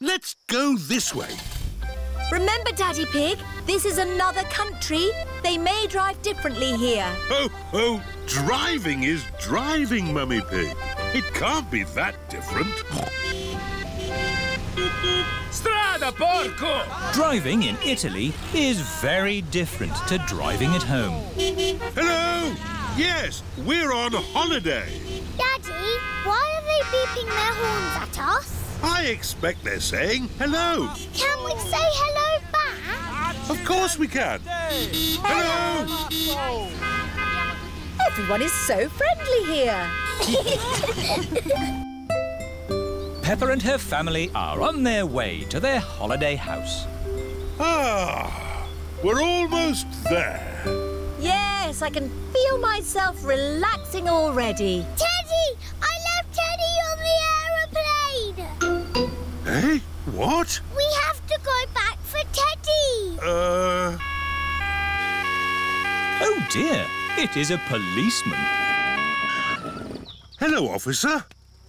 Let's go this way. Remember, Daddy Pig, this is another country. They may drive differently here. Oh, driving is driving, Mummy Pig. It can't be that different. Strada porco! Driving in Italy is very different to driving at home. Hello! Yes, we're on holiday. Daddy, why are they beeping their horns at us? I expect they're saying hello. Can we say hello back? Of course we can. Hello! Everyone is so friendly here. Peppa and her family are on their way to their holiday house. Ah, we're almost there. Yes, I can feel myself relaxing already. Teddy! I love Teddy on the aeroplane! Eh? What? We have to go back for Teddy. Oh, dear. It is a policeman. Hello, officer.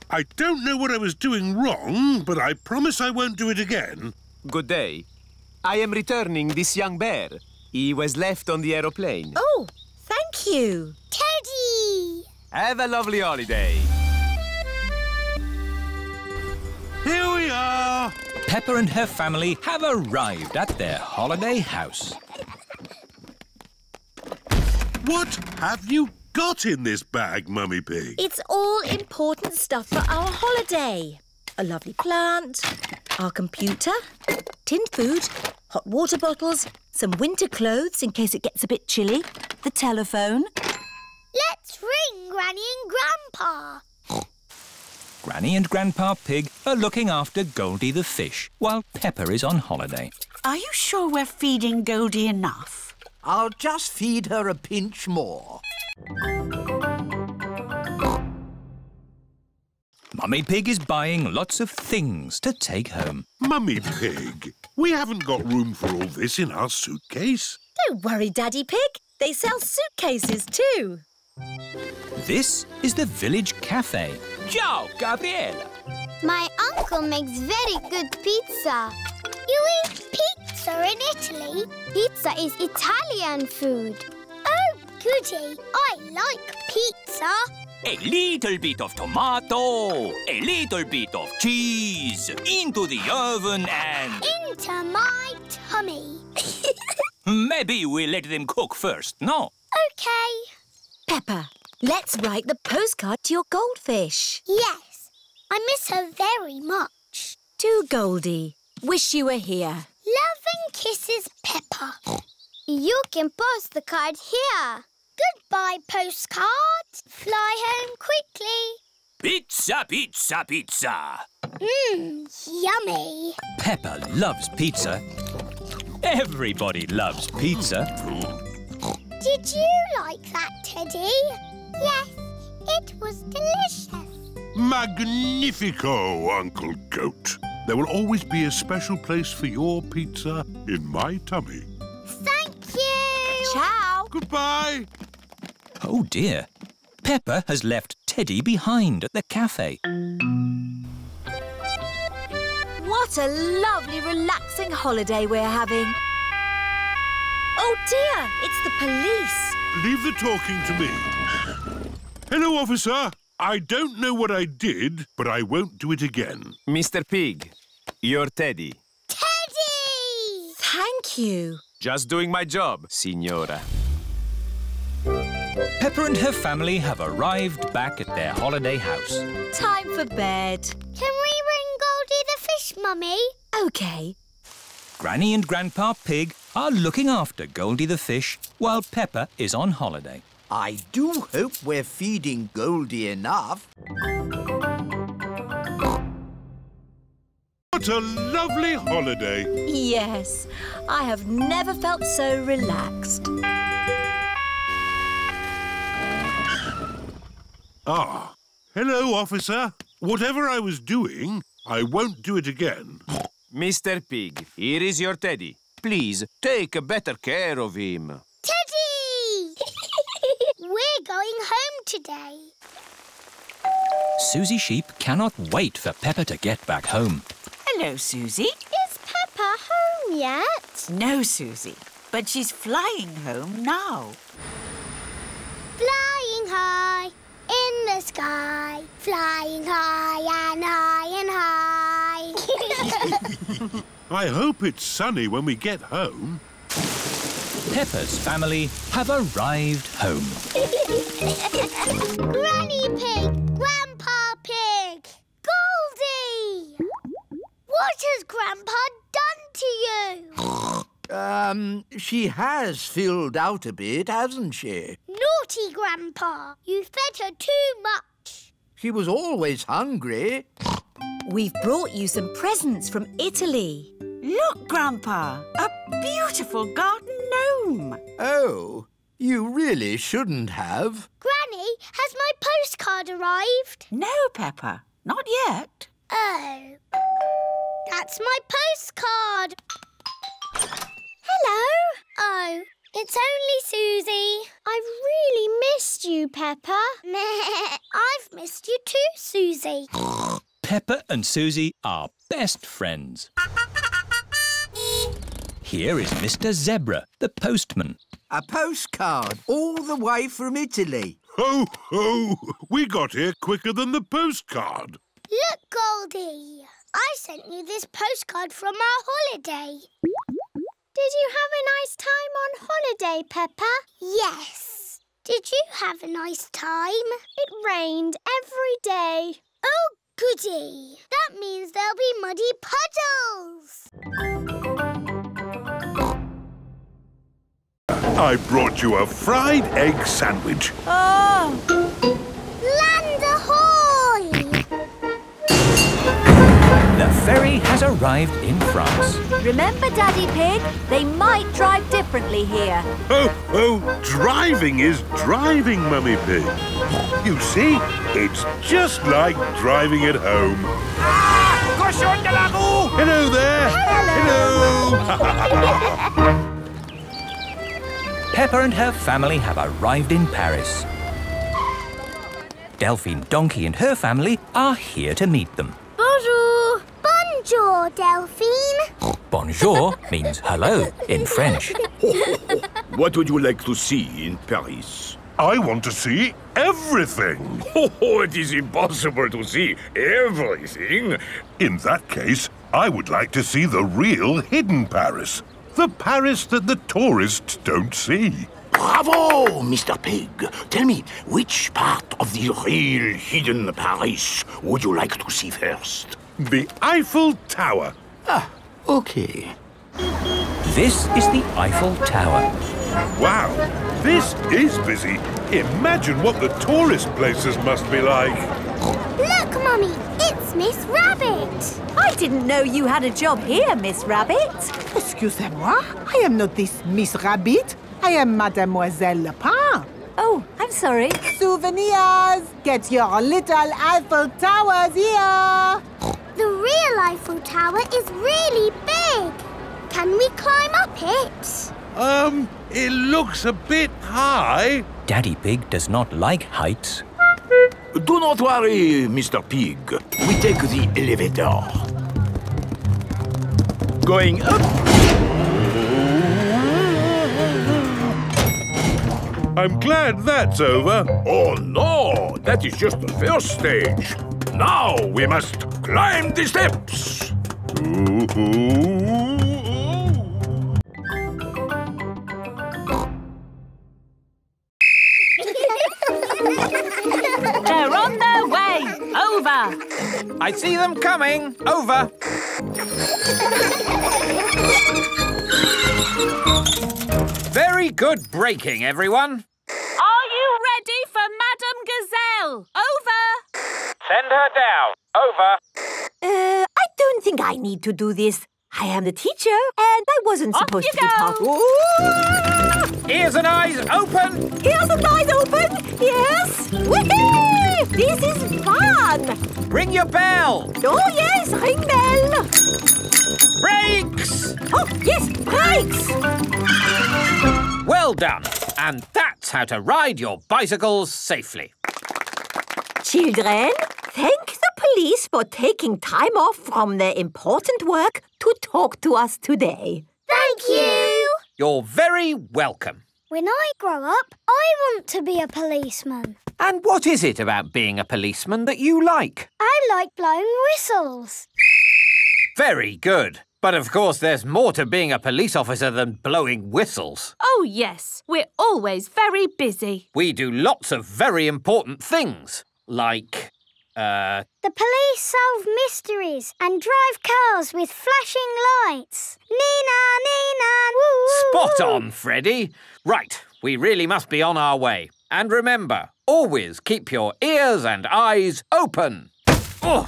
I don't know what I was doing wrong, but I promise I won't do it again. Good day. I am returning this young bear. He was left on the aeroplane. Oh, thank you. Teddy! Have a lovely holiday. Here we are. Peppa and her family have arrived at their holiday house. What have you got in this bag, Mummy Pig? It's all important stuff for our holiday. A lovely plant, our computer, tinned food, hot water bottles, some winter clothes in case it gets a bit chilly, the telephone. Let's ring Granny and Grandpa. Granny and Grandpa Pig are looking after Goldie the fish while Peppa is on holiday. Are you sure we're feeding Goldie enough? I'll just feed her a pinch more. Mummy Pig is buying lots of things to take home. Mummy Pig, we haven't got room for all this in our suitcase. Don't worry, Daddy Pig. They sell suitcases too. This is the village cafe. Ciao, Gabriella. My uncle makes very good pizza. You eat pizza in Italy? Pizza is Italian food. Oh, goody. I like pizza. A little bit of tomato, a little bit of cheese, into the oven and... into my tummy. Maybe we let them cook first, no? OK. Peppa, let's write the postcard to your goldfish. Yes, I miss her very much. To Goldie, wish you were here. Love and kisses, Peppa. You can post the card here. Goodbye, postcard. Fly home quickly. Pizza, pizza, pizza. Mmm, yummy. Peppa loves pizza. Everybody loves pizza. Did you like that, Teddy? Yes, it was delicious. Magnifico, Uncle Goat. There will always be a special place for your pizza in my tummy. Thank you. Ciao. Goodbye. Oh, dear. Peppa has left Teddy behind at the cafe. What a lovely, relaxing holiday we're having. Oh, dear, it's the police. Leave the talking to me. Hello, officer. I don't know what I did, but I won't do it again. Mr. Pig, you're Teddy. Teddy! Thank you. Just doing my job, Signora. Peppa and her family have arrived back at their holiday house. Time for bed. Can we ring Goldie the fish, Mummy? OK. Granny and Grandpa Pig are looking after Goldie the fish while Peppa is on holiday. I do hope we're feeding Goldie enough. What a lovely holiday. Yes, I have never felt so relaxed. Ah, hello, officer. Whatever I was doing, I won't do it again. Mr. Pig, here is your Teddy. Please, take better care of him. Teddy! We're going home today. Suzie Sheep cannot wait for Peppa to get back home. Hello, Suzie. Is Peppa home yet? No, Suzie, but she's flying home now. Flying high in the sky, flying high and high and high. I hope it's sunny when we get home. Peppa's family have arrived home. Granny Pig, Grandpa Pig, Goldie! What has Grandpa done to you? She has filled out a bit, hasn't she? Naughty Grandpa, you fed her too much. She was always hungry. We've brought you some presents from Italy. Look, Grandpa, a beautiful garden gnome. Oh, you really shouldn't have. Granny, has my postcard arrived? No, Peppa, not yet. Oh, that's my postcard. Hello. Oh, it's only Suzie. I've really missed you, Peppa. I've missed you too, Suzie. Peppa and Suzie are best friends. Here is Mr. Zebra, the postman. A postcard all the way from Italy. Ho, ho! We got here quicker than the postcard. Look, Goldie. I sent you this postcard from our holiday. Did you have a nice time on holiday, Peppa? Yes. Did you have a nice time? It rained every day. Oh, goody. That means there'll be muddy puddles. I brought you a fried egg sandwich. Oh! Land ahoy! The ferry has arrived in France. Remember, Daddy Pig, they might drive differently here. Oh, oh, driving is driving, Mummy Pig. You see, it's just like driving at home. Hello there! Hello! Hello. Peppa and her family have arrived in Paris. Delphine Donkey and her family are here to meet them. Bonjour! Bonjour, Delphine. Bonjour means hello in French. What would you like to see in Paris? I want to see everything. Oh, it is impossible to see everything. In that case, I would like to see the real hidden Paris. The Paris that the tourists don't see. Bravo, Mr. Pig. Tell me, which part of the real hidden Paris would you like to see first? The Eiffel Tower. Ah, okay. This is the Eiffel Tower. Wow, this is busy. Imagine what the tourist places must be like. Look, Mummy, it's Miss Rabbit. I didn't know you had a job here, Miss Rabbit. Excusez-moi, I am not this Miss Rabbit. I am Mademoiselle Lapin. Oh, I'm sorry. Souvenirs! Get your little Eiffel Towers here! The real Eiffel Tower is really big. Can we climb up it? It looks a bit high. Daddy Pig does not like heights. Do not worry, Mr. Pig. We take the elevator. Going up. I'm glad that's over. Oh, no. That is just the first stage. Now we must climb the steps. They're on their way! Over! I see them coming! Over! Very good braking, everyone! Are you ready for Madame Gazelle? Over! Send her down! Over! I don't think I need to do this. I am the teacher, and I wasn't supposed to be taught. Ears and eyes open! Ears and eyes open! Yes! Whee-hee! This is fun! Ring your bell! Oh, yes, ring bell! Brakes! Oh, yes, brakes! Well done! And that's how to ride your bicycles safely. Children, Thank the police for taking time off from their important work to talk to us today. Thank you! You're very welcome. When I grow up, I want to be a policeman. And what is it about being a policeman that you like? I like blowing whistles. Very good. But of course there's more to being a police officer than blowing whistles. Oh yes, we're always very busy. We do lots of very important things, like... The police solve mysteries and drive cars with flashing lights. Nina, Nina, woo! Spot on, Freddy. Right, we really must be on our way. And remember, always keep your ears and eyes open. Oh,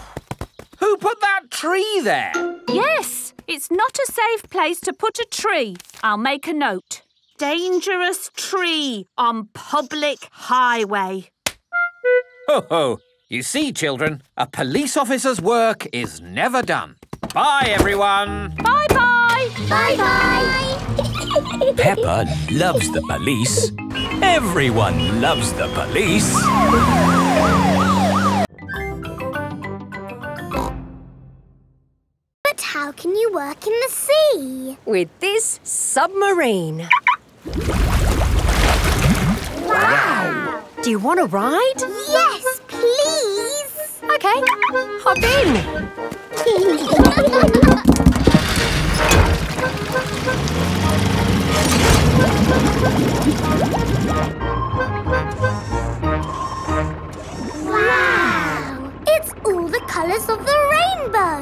who put that tree there? Yes, it's not a safe place to put a tree. I'll make a note. Dangerous tree on public highway. Ho ho. You see, children, a police officer's work is never done. Bye, everyone. Bye-bye. Bye-bye. Peppa loves the police. Everyone loves the police. But how can you work in the sea? With this submarine. Wow! Do you want to ride? Yes! Please! OK, hop in! Wow! It's all the colours of the rainbow!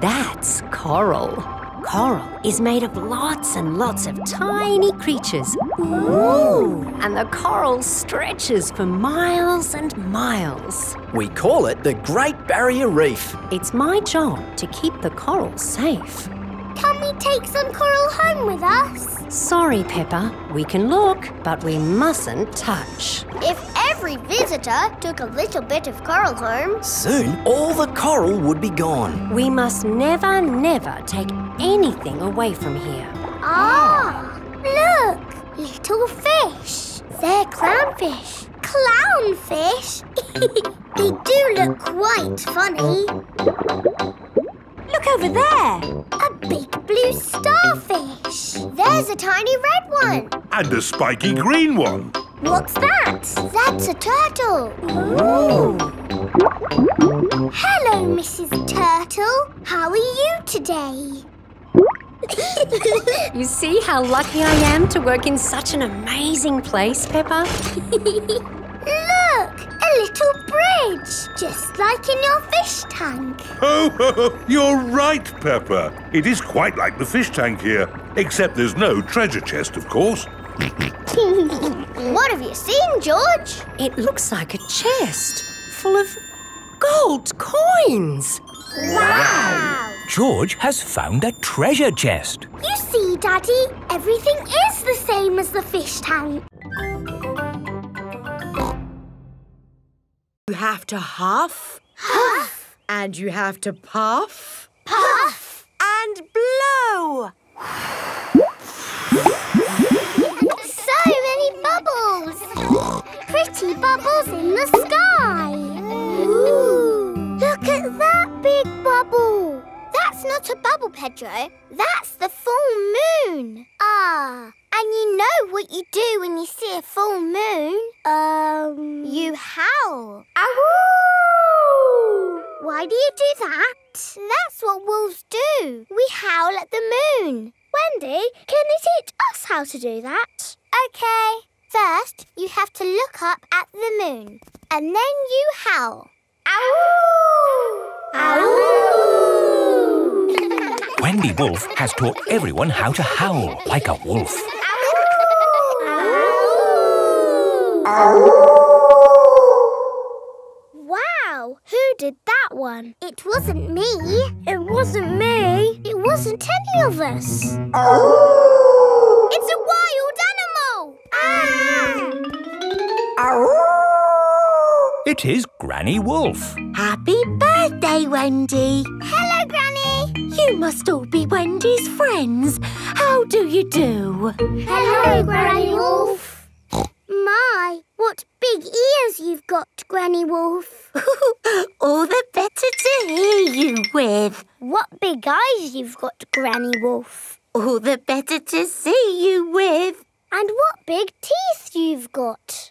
That's coral. Coral is made of lots and lots of tiny creatures. Ooh! And the coral stretches for miles and miles. We call it the Great Barrier Reef. It's my job to keep the coral safe. Can we take some coral home with us? Sorry, Peppa. We can look, but we mustn't touch. If every visitor took a little bit of coral home... soon, all the coral would be gone. We must never, never take anything away from here. Ah! Look! Little fish. They're clownfish. Clownfish? They do look quite funny. Look over there! A big blue starfish! There's a tiny red one! And a spiky green one! What's that? That's a turtle! Ooh! Hello, Mrs. Turtle! How are you today? You see how lucky I am to work in such an amazing place, Peppa? Look! A little bridge! Just like in your fish tank. Oh, ho, ho. You're right, Peppa. It is quite like the fish tank here. Except there's no treasure chest, of course. What have you seen, George? It looks like a chest full of gold coins. Wow! George has found a treasure chest. You see, Daddy, everything is the same as the fish tank. You have to huff, huff, and you have to puff, puff, and blow. So many bubbles. Pretty bubbles in the sky. Ooh. Look at that big bubble. That's not a bubble, Pedro. That's the full moon. Ah. And you know what you do when you see a full moon? You howl. Ow! Why do you do that? That's what wolves do. We howl at the moon. Wendy, can you teach us how to do that? OK. First, you have to look up at the moon. And then you howl. Ow! Ow! Wendy Wolf has taught everyone how to howl like a wolf. Wow! Who did that one? It wasn't me. It wasn't me. It wasn't any of us. It's a wild animal! Ah! It is Granny Wolf. Happy birthday, Wendy. Hello, Granny. You must all be Wendy's friends. How do you do? Hello, Granny Wolf. My, What big ears you've got, Granny Wolf. All the better to hear you with. What big eyes you've got, Granny Wolf. All the better to see you with. And what big teeth you've got.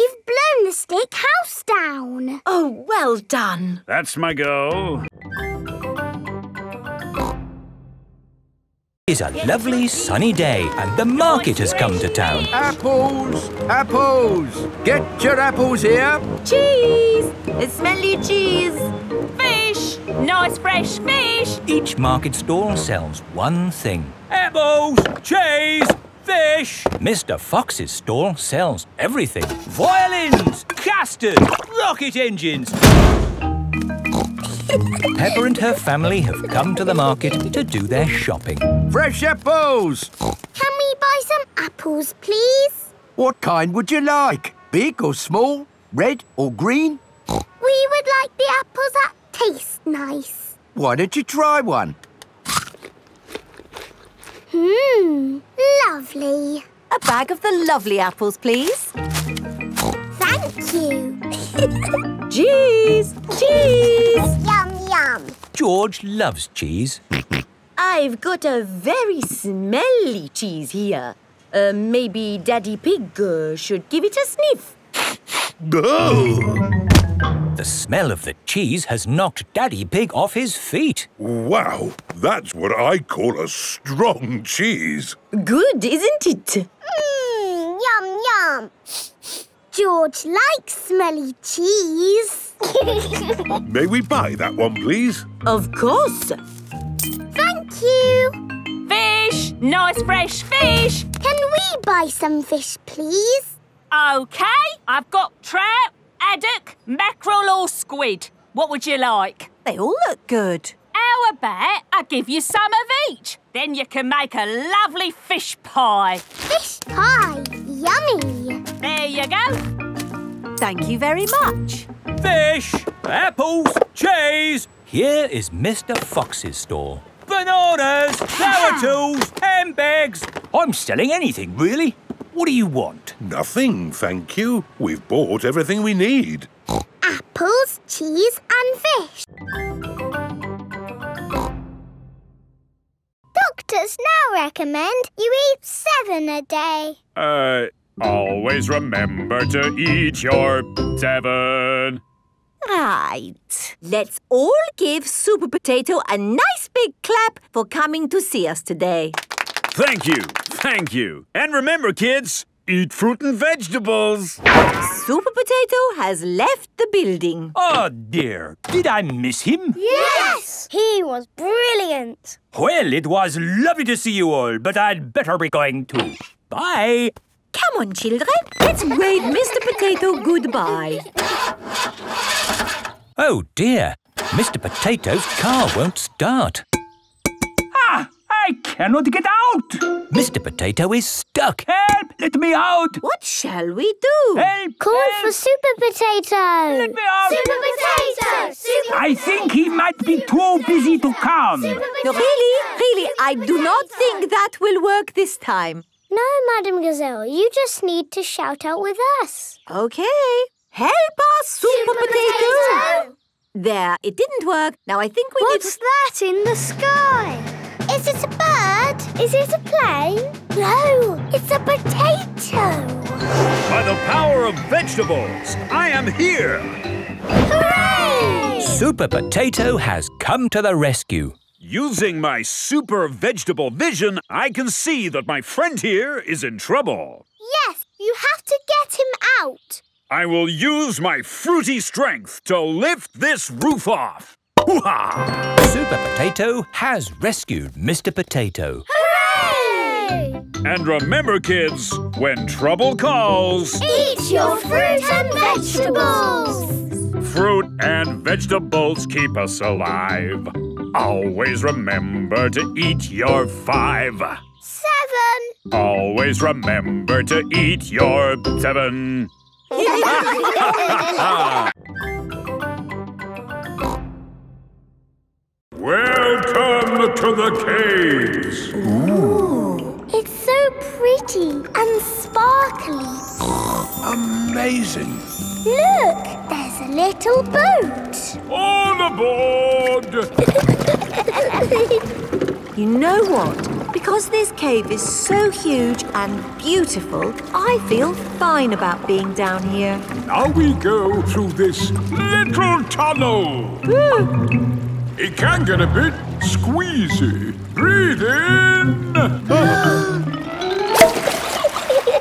You've blown the stick house down. Oh, well done. That's my go. It's a lovely sunny day and the market has come to town. Apples! Apples! Get your apples here. Cheese! Smelly cheese! Fish! Nice fresh fish! Each market stall sells one thing. Apples! Cheese! Fish. Mr. Fox's stall sells everything. Violins, casters, rocket engines. Peppa and her family have come to the market to do their shopping. Fresh apples! Can we buy some apples, please? What kind would you like? Big or small? Red or green? We would like the apples that taste nice. Why don't you try one? Mmm, lovely. A bag of the lovely apples, please. Thank you. Cheese! Cheese! Yum, yum. George loves cheese. I've got a very smelly cheese here. Maybe Daddy Pig should give it a sniff. Oh. The smell of the cheese has knocked Daddy Pig off his feet. Wow, that's what I call a strong cheese. Good, isn't it? Mmm, yum, yum. George likes smelly cheese. May we buy that one, please? Of course. Thank you. Fish, nice fresh fish. Can we buy some fish, please? OK, I've got trout, haddock, mackerel or squid. What would you like? They all look good. How about I give you some of each? Then you can make a lovely fish pie. Fish pie? Yummy. There you go. Thank you very much. Fish, apples, cheese. Here is Mr. Fox's store. Bananas, flower tools, handbags. I'm selling anything, really. What do you want? Nothing, thank you. We've bought everything we need. Apples, cheese and fish. Doctors now recommend you eat 7 a day. Always remember to eat your 7. Right. Let's all give Super Potato a nice big clap for coming to see us today. Thank you, thank you. And remember, kids, eat fruit and vegetables. Super Potato has left the building. Oh, dear. Did I miss him? Yes! He was brilliant. Well, it was lovely to see you all, but I'd better be going too. Bye. Come on, children. Let's wave Mr. Potato goodbye. Oh, dear. Mr. Potato's car won't start. I cannot get out! Mr. Potato is stuck. Help! Let me out! What shall we do? Help! Call help. For Super Potato! Let me out! Super Potato! Super I Potato. Think he might Super be too Potato. Busy to come. No, really, I do not think that will work this time. No, Madame Gazelle, you just need to shout out with us. Okay. Help us, Super Potato! There, it didn't work. Now I think we need... What's that in the sky? Is it a bird? Is it a plane? No, it's a potato. By the power of vegetables, I am here. Hooray! Super Potato has come to the rescue. Using my super vegetable vision, I can see that my friend here is in trouble. Yes, you have to get him out. I will use my fruity strength to lift this roof off. Super Potato has rescued Mr. Potato. Hooray! And remember, kids, when trouble calls... Eat your fruit and vegetables! fruit and vegetables keep us alive. Always remember to eat your 5. 7. Always remember to eat your 7. Welcome to the caves! Ooh! It's so pretty and sparkly. Amazing! Look! There's a little boat! All aboard! You know what? Because this cave is so huge and beautiful, I feel fine about being down here. Now we go through this little tunnel. Ooh. It can get a bit squeezy. Breathe in.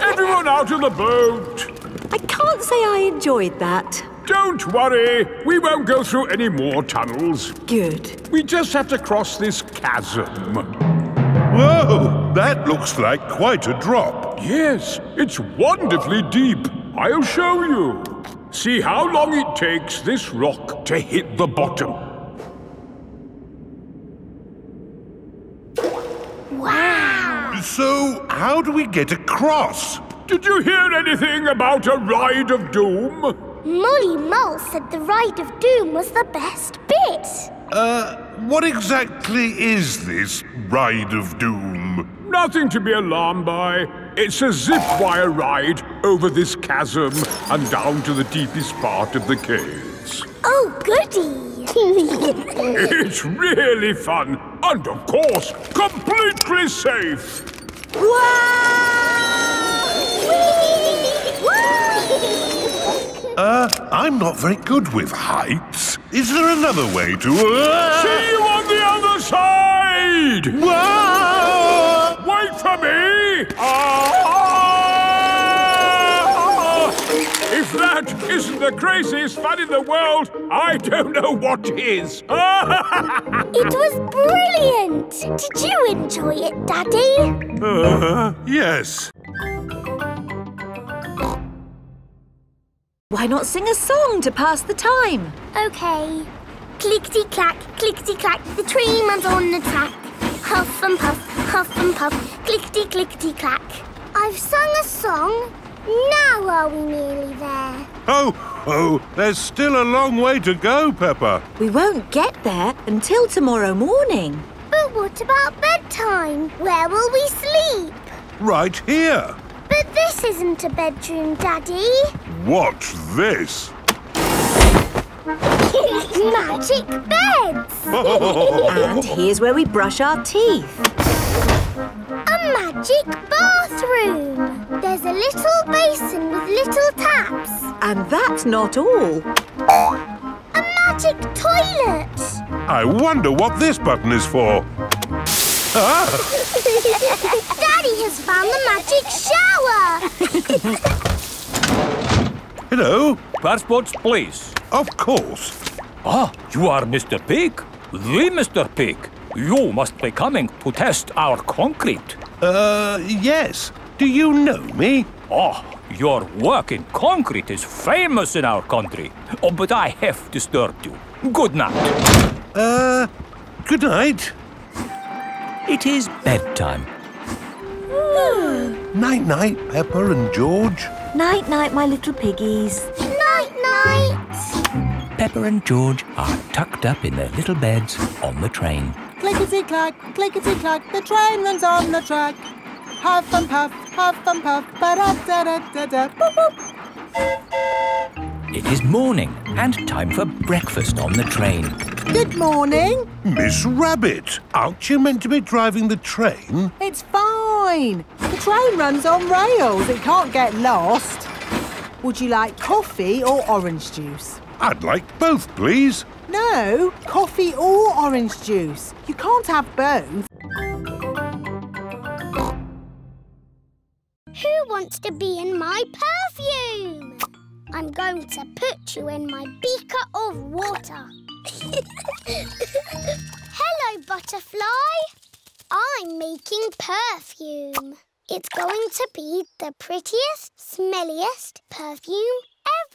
Everyone out of the boat. I can't say I enjoyed that. Don't worry. We won't go through any more tunnels. Good. We just have to cross this chasm. Whoa! That looks like quite a drop. Yes, it's wonderfully deep. I'll show you. See how long it takes this rock to hit the bottom. So, how do we get across? Did you hear anything about a ride of doom? Molly Mole said the ride of doom was the best bit. What exactly is this ride of doom? Nothing to be alarmed by. It's a zip wire ride over this chasm and down to the deepest part of the caves. Oh, goody! It's really fun and, of course, completely safe. Whoa! Whoa! I'm not very good with heights. Is there another way to... See you on the other side! Whoa! Wait for me! If that isn't the craziest fun in the world, I don't know what is. It was brilliant. Did you enjoy it, Daddy? Yes. Why not sing a song to pass the time? OK. Clickety-clack, clickety-clack, the tree man's on the track. Huff and puff, clickety-clickety-clack. I've sung a song. Now are we nearly there? Oh, there's still a long way to go, Peppa. We won't get there until tomorrow morning. But what about bedtime? Where will we sleep? Right here. But this isn't a bedroom, Daddy. Watch this. Magic beds! And here's where we brush our teeth. A magic bathroom! There's a little basin with little taps. And that's not all. A magic toilet! I wonder what this button is for. Ah! Daddy has found the magic shower! Hello? Passports, please. Of course. Ah, you are Mr. Pig? The Mr. Pig. You must be coming to test our concrete. Yes. Do you know me? Oh, your work in concrete is famous in our country. Oh, but I have disturbed you. Good night. Good night. It is bedtime. Night-night, Peppa and George. Night-night, my little piggies. Night-night. Peppa and George are tucked up in their little beds on the train. Clickety-clack, clickety-clack, the train runs on the track. Huff and puff, ba-da-da-da-da-da, boop, boop. It is morning and time for breakfast on the train. Good morning. Miss Rabbit, aren't you meant to be driving the train? It's fine. The train runs on rails. It can't get lost. Would you like coffee or orange juice? I'd like both, please. No, coffee or orange juice. You can't have both. Who wants to be in my perfume? I'm going to put you in my beaker of water. Hello, butterfly. I'm making perfume. It's going to be the prettiest, smelliest perfume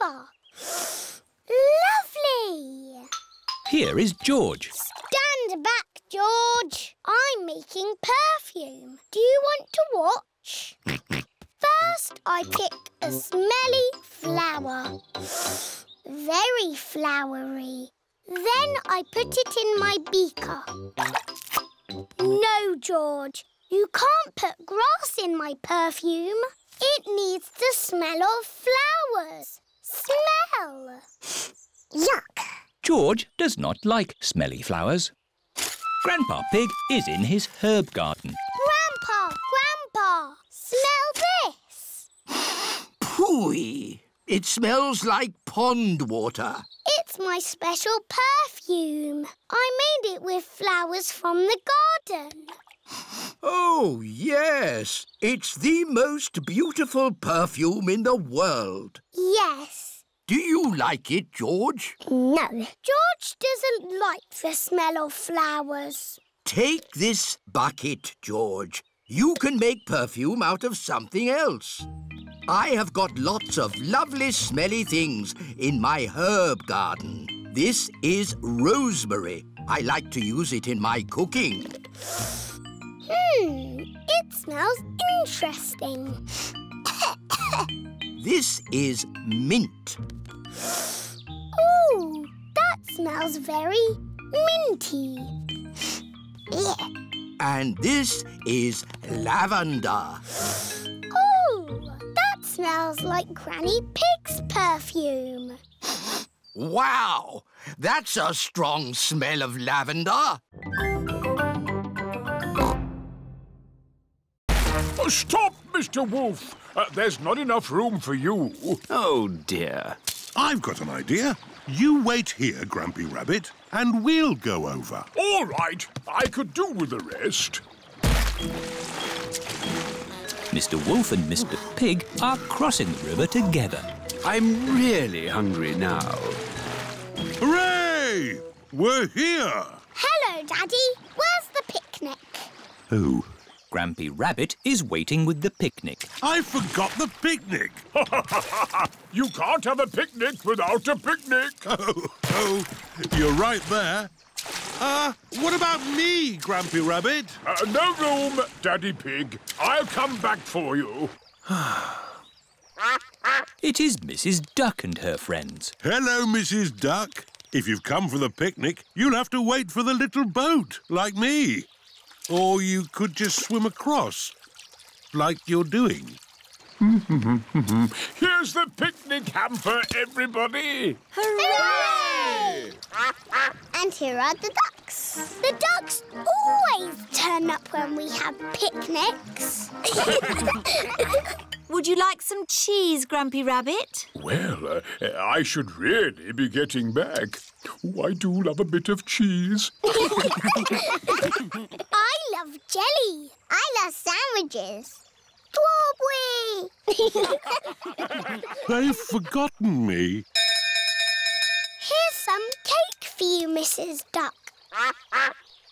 ever. Lovely! Here is George. Stand back, George. I'm making perfume. Do you want to watch? First, I pick a smelly flower. Very flowery. Then I put it in my beaker. No, George. You can't put grass in my perfume. It needs the smell of flowers. Smell! Yuck! George does not like smelly flowers. Grandpa Pig is in his herb garden. Grandpa! Grandpa! Smell this! Pooey! It smells like pond water. It's my special perfume. I made it with flowers from the garden. Oh, yes. It's the most beautiful perfume in the world. Yes. Do you like it, George? No. George doesn't like the smell of flowers. Take this bucket, George. You can make perfume out of something else. I have got lots of lovely smelly things in my herb garden. This is rosemary. I like to use it in my cooking. It smells interesting. This is mint. Ooh, that smells very minty. Yeah. And this is lavender. Ooh, that smells like Granny Pig's perfume. Wow, that's a strong smell of lavender. Oh, stop, Mr. Wolf. There's not enough room for you. Oh, dear. I've got an idea. You wait here, Grampy Rabbit, and we'll go over. All right. I could do with the rest. Mr. Wolf and Mr. Pig are crossing the river together. I'm really hungry now. Hooray! We're here. Hello, Daddy. Where's the picnic? Oh, Grampy Rabbit is waiting with the picnic. I forgot the picnic. You can't have a picnic without a picnic. Oh, you're right there. What about me, Grampy Rabbit? No room, Daddy Pig. I'll come back for you. It is Mrs. Duck and her friends. Hello, Mrs. Duck. If you've come for the picnic, you'll have to wait for the little boat, like me. Or you could just swim across, like you're doing. Here's the picnic hamper, everybody! Hooray! And here are the ducks. The ducks always turn up when we have picnics. Would you like some cheese, Grampy Rabbit? Well, I should really be getting back. Oh, I do love a bit of cheese. I love jelly. I love sandwiches. Strawberry! They've forgotten me. Here's some cake for you, Mrs. Duck.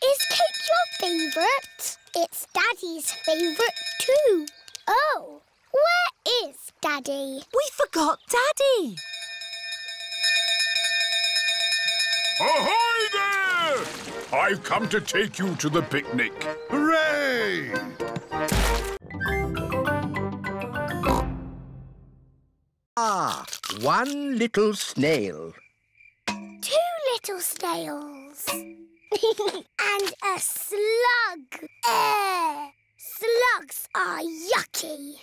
Is cake your favourite? It's Daddy's favourite too. Oh. Where is Daddy? We forgot Daddy. Ahoy there! I've come to take you to the picnic. Hooray! Ah, one little snail. Two little snails. And a slug. Slugs are yucky.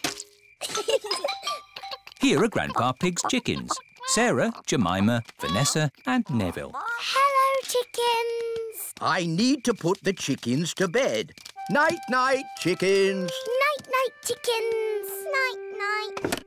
Here are Grandpa Pig's chickens. Sarah, Jemima, Vanessa and Neville. Hello, chickens. I need to put the chickens to bed. Night-night, chickens. Night-night, chickens. Night-night.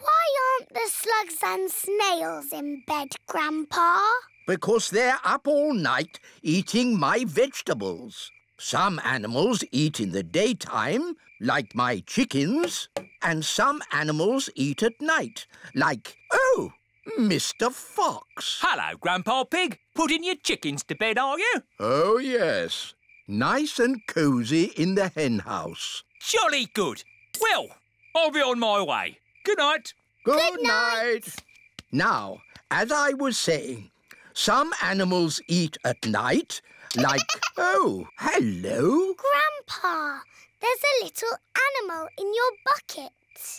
Why aren't the slugs and snails in bed, Grandpa? Because they're up all night eating my vegetables. Some animals eat in the daytime, like my chickens, and some animals eat at night, like, oh, Mr. Fox. Hello, Grandpa Pig. Putting your chickens to bed, are you? Oh, yes. Nice and cosy in the hen house. Jolly good. Well, I'll be on my way. Good night. Good night. Now, as I was saying, some animals eat at night, like... Oh, hello. Grandpa, there's a little animal in your bucket.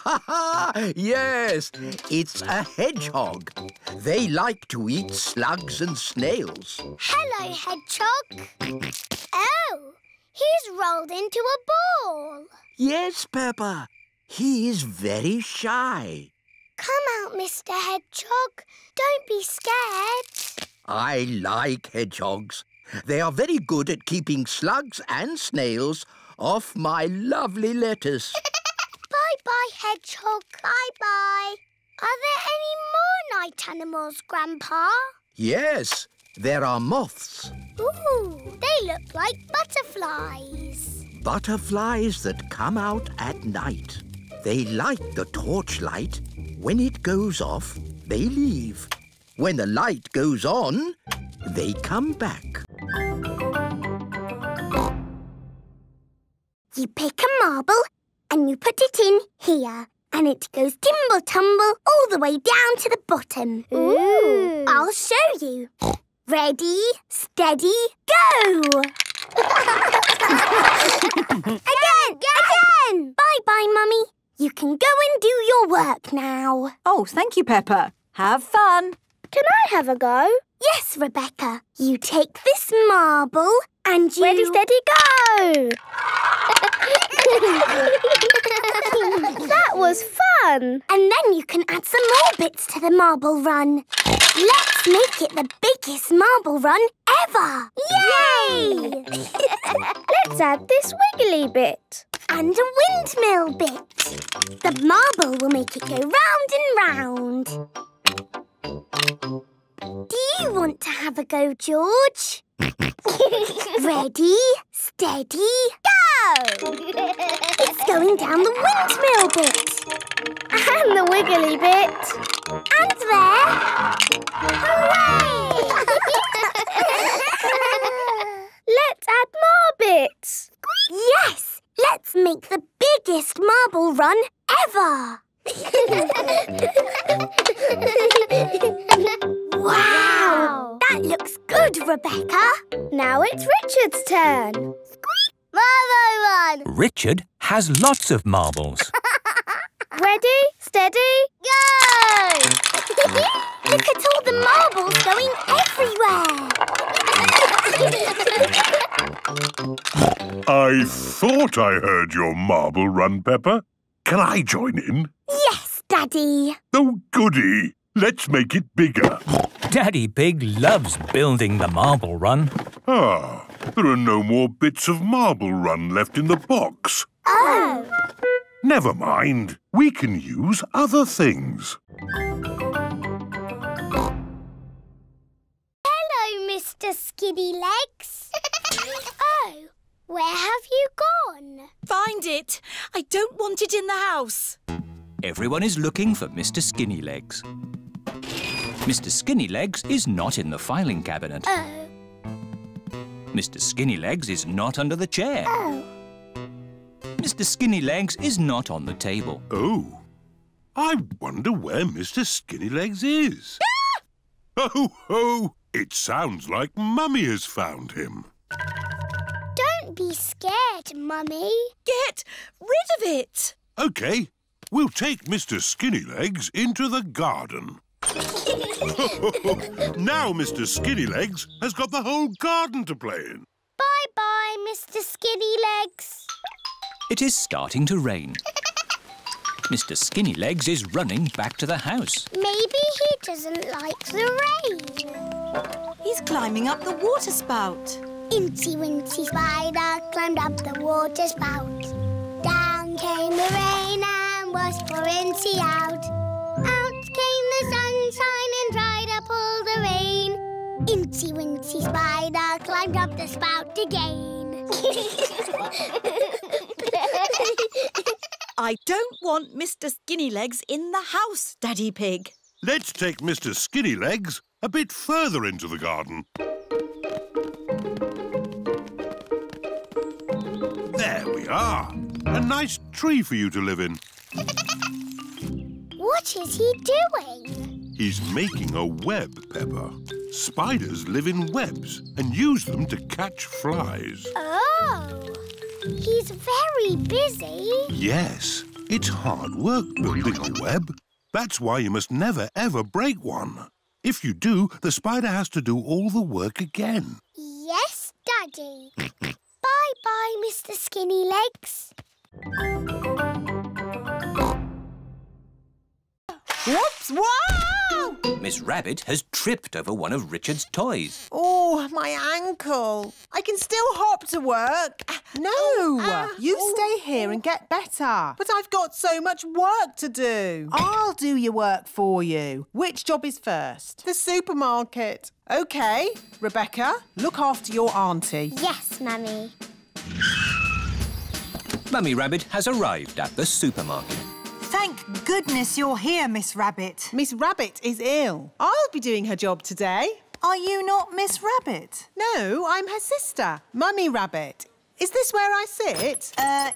Ha ha! Yes, it's a hedgehog. They like to eat slugs and snails. Hello, hedgehog. Oh, he's rolled into a ball. Yes, Peppa. He is very shy. Come out, Mr. Hedgehog. Don't be scared. I like hedgehogs. They are very good at keeping slugs and snails off my lovely lettuce. Bye-bye, hedgehog. Bye-bye. Are there any more night animals, Grandpa? Yes, there are moths. Ooh, they look like butterflies. Butterflies that come out at night. They light the torchlight. When it goes off, they leave. When the light goes on, they come back. You pick a marble and you put it in here, and it goes timble-tumble all the way down to the bottom. Ooh! I'll show you. Ready, steady, go! Again! Bye-bye, Mummy. You can go and do your work now. Oh, thank you, Peppa. Have fun. Can I have a go? Yes, Rebecca. You take this marble and you... Ready, steady, go! That was fun. And then you can add some more bits to the marble run. Let's make it the biggest marble run ever. Yay! Let's add this wiggly bit. And a windmill bit. The marble will make it go round and round. Do you want to have a go, George? Ready, steady, go! It's going down the windmill bit. And the wiggly bit. And there. Hooray! Let's add more bits. Yes! Let's make the biggest marble run ever. Wow! That looks good, Rebecca. Now it's Richard's turn. Squeak! Marble run! Richard has lots of marbles. Ready, steady, go! Look at all the marbles going everywhere. I thought I heard your marble run, Peppa. Can I join in? Yes, Daddy. Oh, goody. Let's make it bigger. Daddy Pig loves building the marble run. Ah, there are no more bits of marble run left in the box. Oh. Never mind. We can use other things. Hello, Mr. Skinnylegs. Oh. Where have you gone? Find it. I don't want it in the house. Everyone is looking for Mr. Skinnylegs. Mr. Skinnylegs is not in the filing cabinet. Oh. Mr. Skinnylegs is not under the chair. Oh. Mr. Skinnylegs is not on the table. Oh. I wonder where Mr. Skinnylegs is. Ah! Ho, ho! It sounds like Mummy has found him. Don't be scared, Mummy. Get rid of it. OK. We'll take Mr. Skinnylegs into the garden. Now Mr. Skinnylegs has got the whole garden to play in. Bye-bye, Mr. Skinnylegs. It is starting to rain. Mr. Skinnylegs is running back to the house. Maybe he doesn't like the rain. He's climbing up the water spout. Incy Wincy Spider climbed up the water spout. Down came the rain and was for Incy out. Out came the sunshine and dried up all the rain. Incy Wincy Spider climbed up the spout again. I don't want Mr. Skinnylegs in the house, Daddy Pig. Let's take Mr. Skinnylegs a bit further into the garden. There we are. A nice tree for you to live in. What is he doing? is making a web, Peppa. Spiders live in webs and use them to catch flies. Oh, he's very busy. Yes, it's hard work building a web. That's why you must never, ever break one. If you do, the spider has to do all the work again. Yes, Daddy. Bye-bye, Mr. Skinnylegs. Whoops! Wow! Miss Rabbit has tripped over one of Richard's toys. Oh, my ankle. I can still hop to work. No, you stay here and get better. But I've got so much work to do. I'll do your work for you. Which job is first? The supermarket. OK, Rebecca, look after your auntie. Yes, Mummy. Mummy Rabbit has arrived at the supermarket. Thank goodness you're here, Miss Rabbit. Miss Rabbit is ill. I'll be doing her job today. Are you not Miss Rabbit? No, I'm her sister, Mummy Rabbit. Is this where I sit?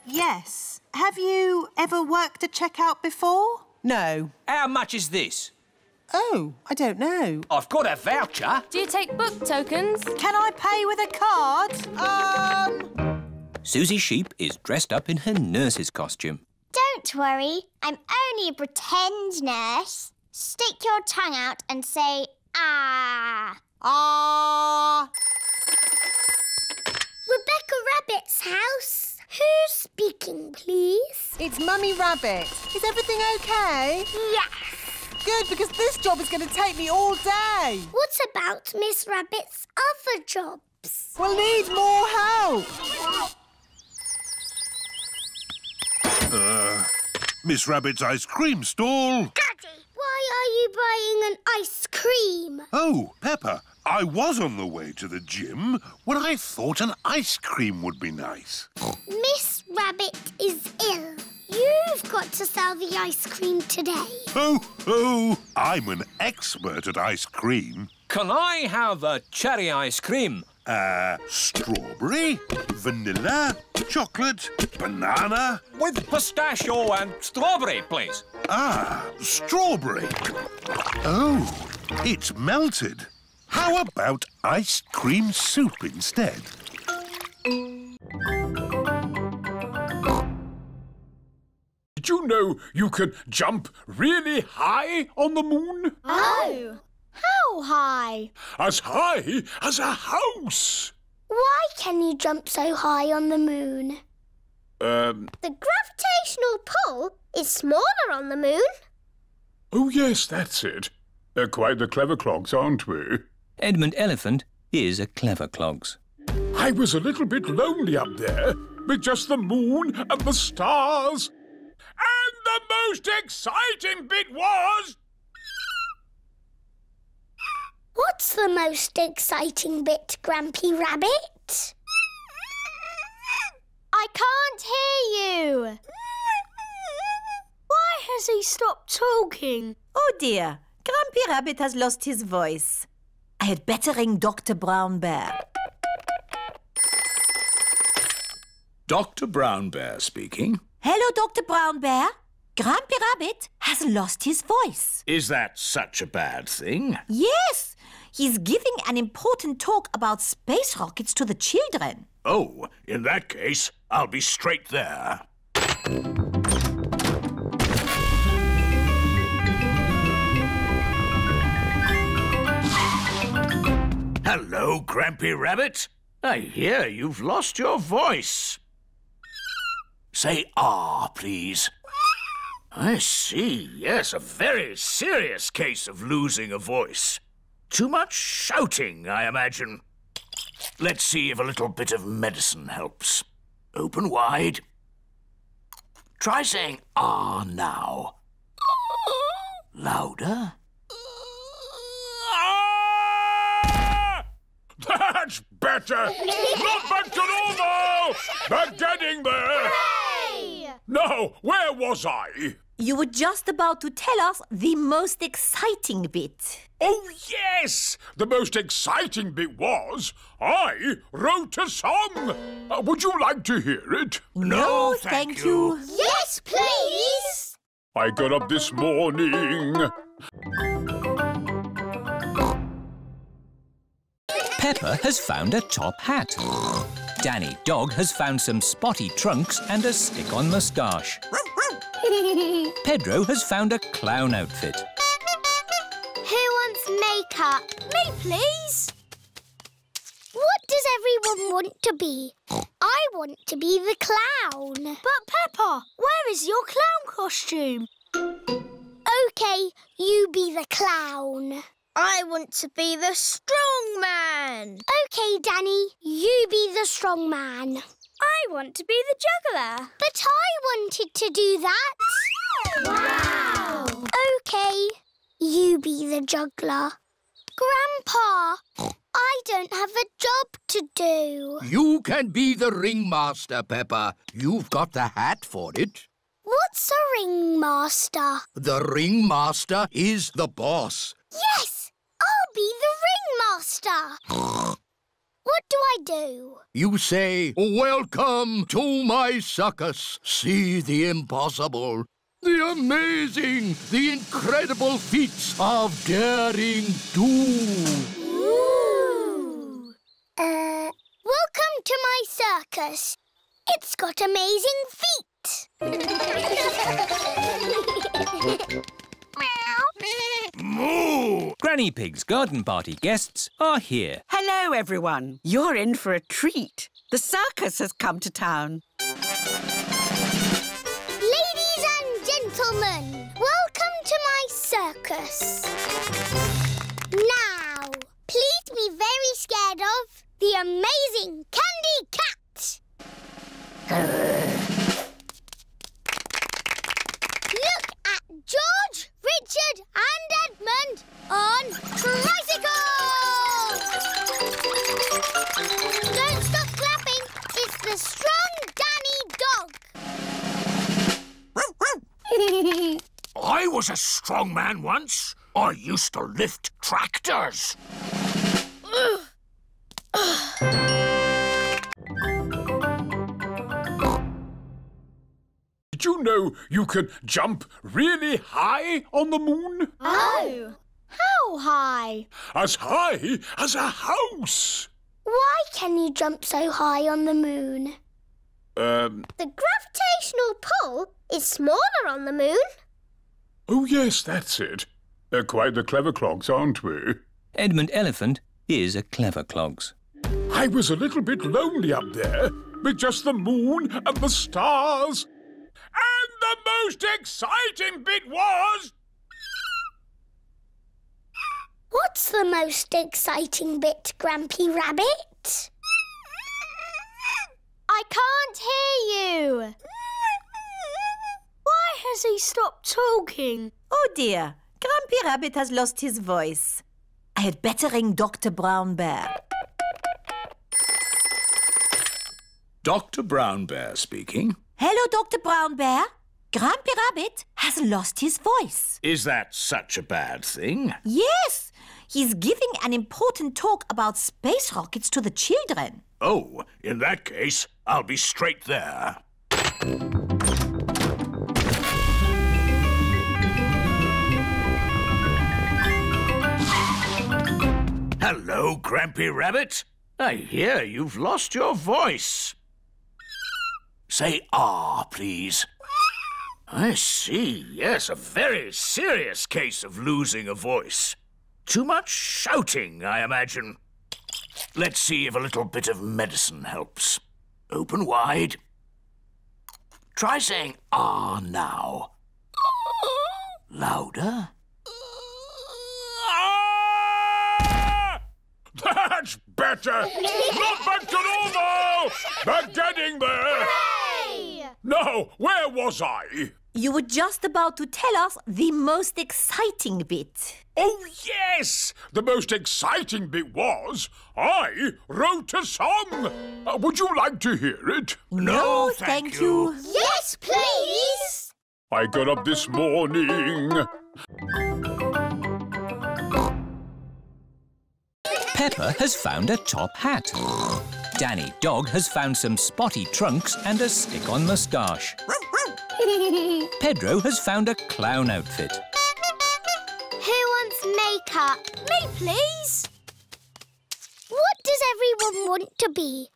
Yes. Have you ever worked a checkout before? No. How much is this? Oh, I don't know. I've got a voucher. Do you take book tokens? Can I pay with a card? Suzie Sheep is dressed up in her nurse's costume. Don't worry, I'm only a pretend nurse. Stick your tongue out and say, ah. Ah. Rebecca Rabbit's house. Who's speaking, please? It's Mummy Rabbit. Is everything OK? Yes. Good, because this job is going to take me all day. What about Miss Rabbit's other jobs? We'll need more help. Miss Rabbit's ice cream stall. Daddy, why are you buying an ice cream? Oh, Peppa, I was on the way to the gym when I thought an ice cream would be nice. Miss Rabbit is ill. You've got to sell the ice cream today. Ho, ho! I'm an expert at ice cream. Can I have a cherry ice cream? Strawberry, vanilla, chocolate, banana. With pistachio and strawberry, please. Ah, strawberry. Oh, it's melted. How about ice cream soup instead? Did you know you can jump really high on the moon? Oh! How high? As high as a house. Why can you jump so high on the moon? The gravitational pull is smaller on the moon. Oh, yes, that's it. They're quite the clever clogs, aren't we? Edmund Elephant is a clever clogs. I was a little bit lonely up there with just the moon and the stars. And the most exciting bit was... What's the most exciting bit, Grampy Rabbit? I can't hear you. Why has he stopped talking? Oh, dear. Grampy Rabbit has lost his voice. I had better ring Dr. Brown Bear. Dr. Brown Bear speaking. Hello, Dr. Brown Bear. Grampy Rabbit has lost his voice. Is that such a bad thing? Yes. He's giving an important talk about space rockets to the children. Oh, in that case, I'll be straight there. Hello, Grampy Rabbit. I hear you've lost your voice. Say ah, please. I see, yes, a very serious case of losing a voice. Too much shouting, I imagine. Let's see if a little bit of medicine helps. Open wide. Try saying ah now. Louder. Ah! That's better! Not back to normal! We're getting there! Hooray! No, where was I? You were just about to tell us the most exciting bit. Oh, yes! The most exciting bit was I wrote a song. Would you like to hear it? No, thank you. Yes, please! I got up this morning. Peppa has found a top hat. Danny Dog has found some spotty trunks and a stick-on moustache. Pedro has found a clown outfit. Who wants makeup? Me, please. What does everyone want to be? I want to be the clown. But, Peppa, where is your clown costume? OK, you be the clown. I want to be the strong man. OK, Danny, you be the strong man. I want to be the juggler. But I wanted to do that. Wow! OK, you be the juggler. Grandpa, I don't have a job to do. You can be the ringmaster, Peppa. You've got the hat for it. What's a ringmaster? The ringmaster is the boss. Yes, I'll be the ringmaster. What do I do? You say, welcome to my circus. See the impossible, the amazing, the incredible feats of daring do. Ooh. Welcome to my circus. It's got amazing feet. Moo! Granny Pig's garden party guests are here. Hello, everyone. You're in for a treat. The circus has come to town. Ladies and gentlemen, welcome to my circus. Now, please be very scared of the amazing Candy Cat. Look at George, Richard and Edmund on tricycles! Don't stop clapping, it's the strong Danny Dog. I was a strong man once. I used to lift tractors. Did you know you could jump really high on the moon? Oh! How high? As high as a house! Why can you jump so high on the moon? The gravitational pull is smaller on the moon. Oh, yes, that's it. They're quite the clever clogs, aren't we? Edmund Elephant is a clever clogs. I was a little bit lonely up there with just the moon and the stars. And the most exciting bit was... What's the most exciting bit, Grampy Rabbit? I can't hear you. Why has he stopped talking? Oh, dear. Grampy Rabbit has lost his voice. I had better ring Dr. Brown Bear. Dr. Brown Bear speaking. Hello, Dr. Brown Bear. Grampy Rabbit has lost his voice. Is that such a bad thing? Yes. He's giving an important talk about space rockets to the children. Oh, in that case, I'll be straight there. Hello, Grampy Rabbit. I hear you've lost your voice. Say ah, please. I see, yes, a very serious case of losing a voice. Too much shouting, I imagine. Let's see if a little bit of medicine helps. Open wide. Try saying ah now. Louder. That's better! Not back to normal! We're getting there! Hooray! Now, where was I? You were just about to tell us the most exciting bit. Oh, yes! The most exciting bit was I wrote a song. Would you like to hear it? No, thank you. Yes, please! I got up this morning. Peppa has found a top hat. Danny Dog has found some spotty trunks and a stick-on moustache. Pedro has found a clown outfit. Who wants makeup? Me, please. What everyone want to be.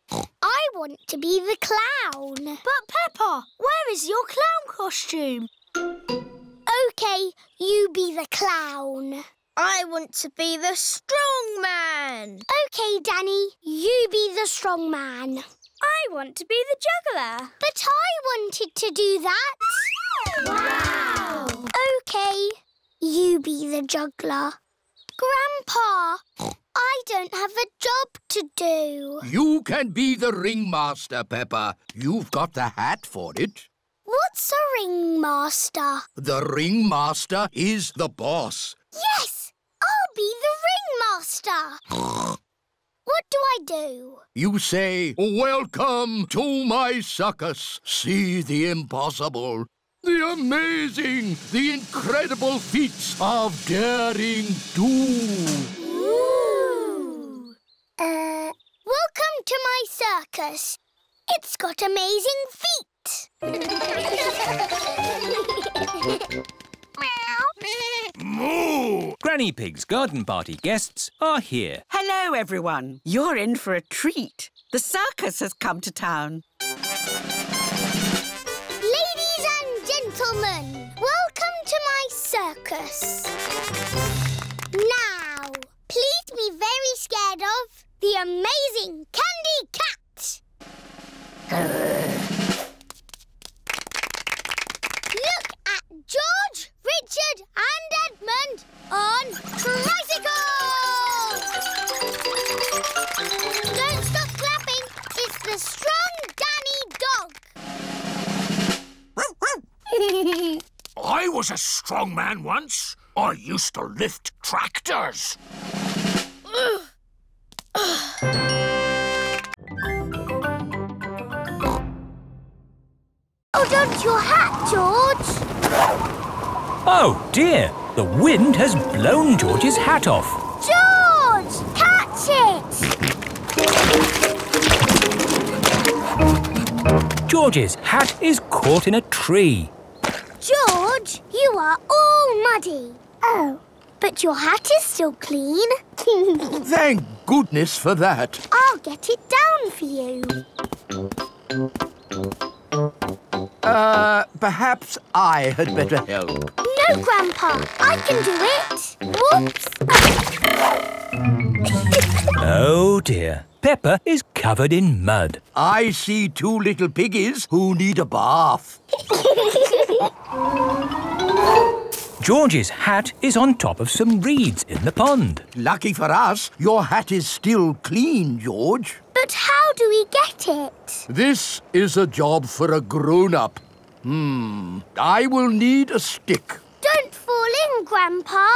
I want to be the clown. But, Peppa, where is your clown costume? OK, you be the clown. I want to be the strong man. OK, Danny, you be the strong man. I want to be the juggler. But I wanted to do that. Wow! OK, you be the juggler. Grandpa, I don't have a job to do. You can be the ringmaster, Peppa. You've got the hat for it. What's a ringmaster? The ringmaster is the boss. Yes, I'll be the ringmaster. What do I do? You say, welcome to my circus. See the impossible, the amazing, the incredible feats of daring do. Ooh. Welcome to my circus. It's got amazing feet. Moo! Granny Pig's garden party guests are here. Hello, everyone. You're in for a treat. The circus has come to town. Ladies and gentlemen, welcome to my circus. Now, please be very scared of the amazing Candy Cat. Look at George, Richard and Edmund on tricycles! Don't stop clapping, it's the strong Danny Dog. I was a strong man once. I used to lift tractors. Oh, don't your hat, George! Oh, dear! The wind has blown George's hat off. George! Catch it! George's hat is caught in a tree. George, you are all muddy. Oh, but your hat is still clean. Thank goodness for that. I'll get it down for you. Perhaps I had better help. No, Grandpa, I can do it. Whoops. Oh, dear. Peppa is covered in mud. I see two little piggies who need a bath. George's hat is on top of some reeds in the pond. Lucky for us, your hat is still clean, George. But how do we get it? This is a job for a grown-up. I will need a stick. Don't fall in, Grandpa.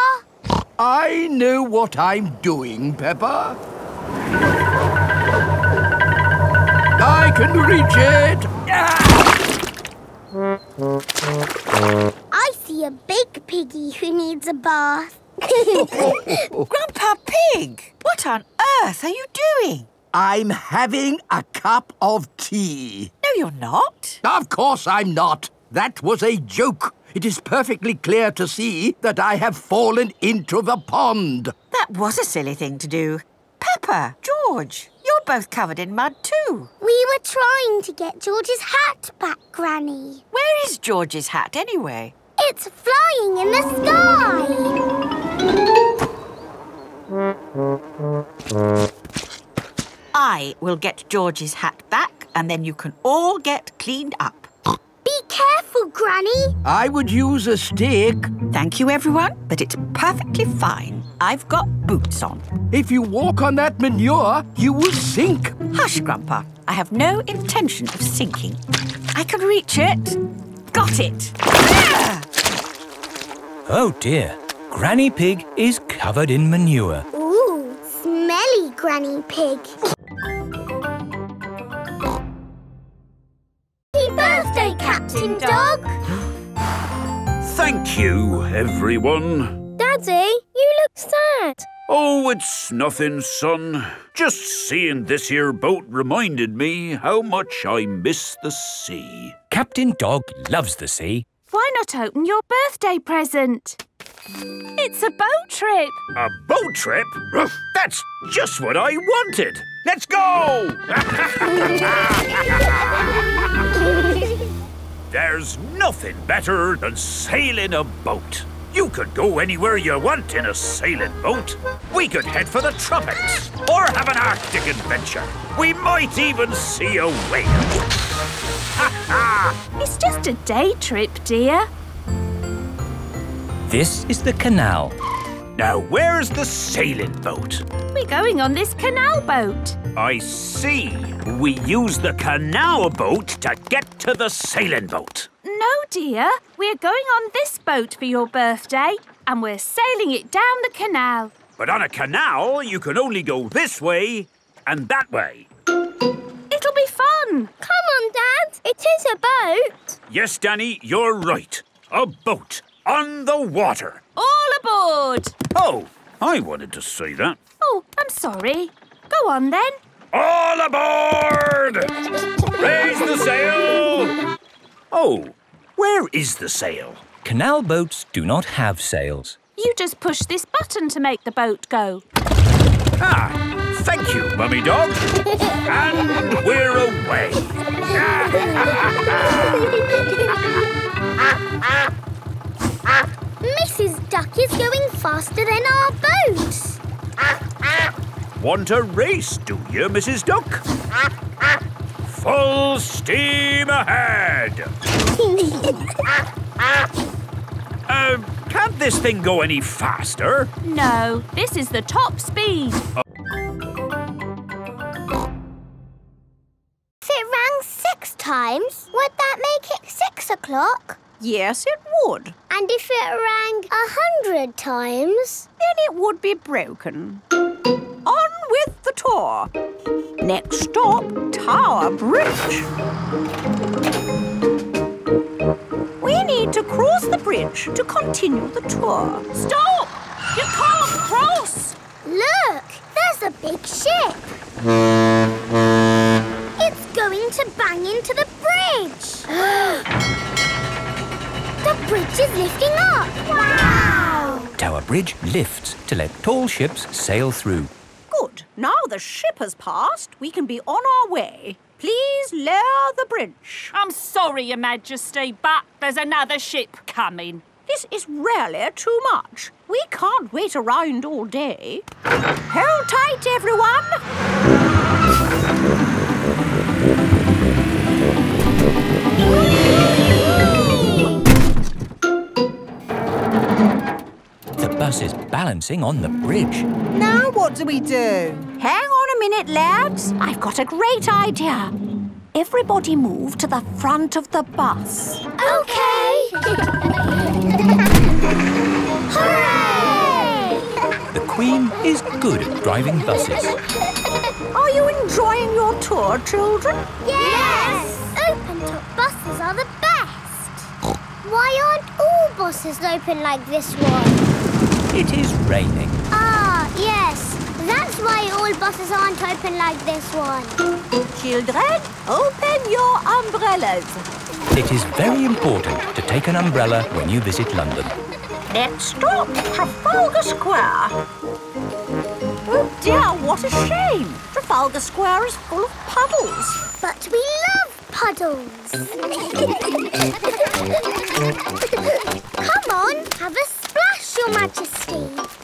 I know what I'm doing, Peppa. I can reach it. I see a big piggy who needs a bath. Grandpa Pig, what on earth are you doing? I'm having a cup of tea. No, you're not. Of course I'm not. That was a joke. It is perfectly clear to see that I have fallen into the pond. That was a silly thing to do. Peppa, George, you're both covered in mud too. We were trying to get George's hat back, Granny. Where is George's hat anyway? It's flying in the sky. I will get George's hat back and then you can all get cleaned up. Be careful, Granny. I would use a stick. Thank you, everyone, but it's perfectly fine. I've got boots on. If you walk on that manure, you will sink. Hush, Grandpa. I have no intention of sinking. I can reach it. Got it. Oh, dear. Granny Pig is covered in manure. Ooh, smelly Granny Pig. Birthday, Captain Dog. Thank you, everyone. Daddy, you look sad. Oh, it's nothing, son. Just seeing this here boat reminded me how much I miss the sea. Captain Dog loves the sea. Why not open your birthday present? It's a boat trip. A boat trip? That's just what I wanted. Let's go! There's nothing better than sailing a boat. You could go anywhere you want in a sailing boat. We could head for the tropics or have an Arctic adventure. We might even see a whale. It's just a day trip, dear. This is the canal. Now, where's the sailing boat? We're going on this canal boat. I see. We use the canal boat to get to the sailing boat. No, dear. We're going on this boat for your birthday and we're sailing it down the canal. But on a canal, you can only go this way and that way. It'll be fun. Come on, Dad. It is a boat. Yes, Danny, you're right. A boat on the water. All aboard. Oh, I wanted to say that. Oh, I'm sorry. Go on, then. All aboard! Raise the sail! Oh, where is the sail? Canal boats do not have sails. You just push this button to make the boat go. Ah, thank you, Mummy Dog. And we're away. Mrs. Duck is going faster than our boats. Want a race, do you, Mrs. Duck? Full steam ahead! Can't this thing go any faster? No, this is the top speed. If it rang 6 times, would that make it 6 o'clock? Yes, it would. And if it rang 100 times? Then it would be broken. On with the tour. Next stop, Tower Bridge. We need to cross the bridge to continue the tour. Stop! You can't cross! Look, there's a big ship. It's going to bang into the bridge. The bridge is lifting up. Wow! Tower Bridge lifts to let tall ships sail through. Good. Now the ship has passed, we can be on our way. Please lower the bridge. I'm sorry, Your Majesty, but there's another ship coming. This is really too much. We can't wait around all day. Hold tight, everyone. The bus is balancing on the bridge. No. What do we do? Hang on a minute, lads. I've got a great idea. Everybody move to the front of the bus. OK. Hooray! The Queen is good at driving buses. Are you enjoying your tour, children? Yes! Open-top buses are the best. Why aren't all buses open like this one? It is raining. Yes, that's why all buses aren't open like this one. Children, open your umbrellas. It is very important to take an umbrella when you visit London. Next stop, Trafalgar Square. Oh dear, what a shame. Trafalgar Square is full of puddles. But we love puddles. Come on, have a splash, Your Majesty.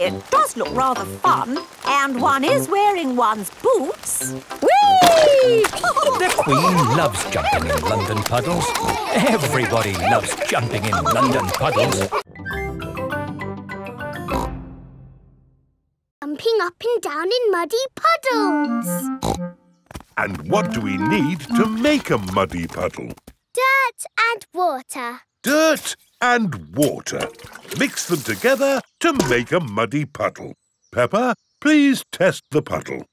It does look rather fun, and one is wearing one's boots. Whee! The Queen loves jumping in London puddles. Everybody loves jumping in London puddles. Jumping up and down in muddy puddles. And what do we need to make a muddy puddle? Dirt and water. Dirt and water. Mix them together to make a muddy puddle. Peppa, please test the puddle.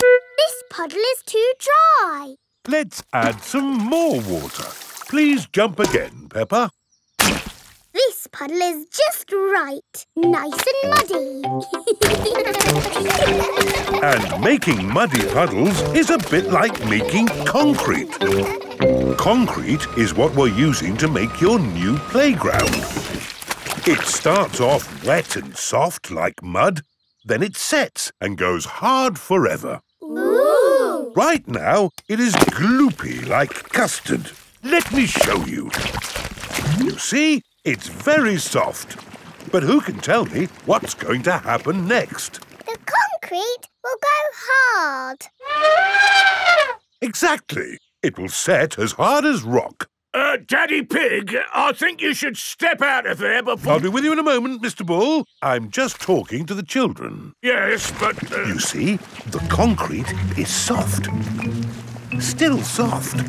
This puddle is too dry. Let's add some more water. Please jump again, Peppa. This puddle is just right. Nice and muddy. And making muddy puddles is a bit like making concrete. Concrete is what we're using to make your new playground. It starts off wet and soft like mud. Then it sets and goes hard forever. Ooh! Right now, it is gloopy like custard. Let me show you. You see, it's very soft. But who can tell me what's going to happen next? The concrete will go hard. Exactly. It will set as hard as rock. Daddy Pig, I think you should step out of there before... I'll be with you in a moment, Mr. Bull. I'm just talking to the children. Yes, but... You see, the concrete is soft. Still soft.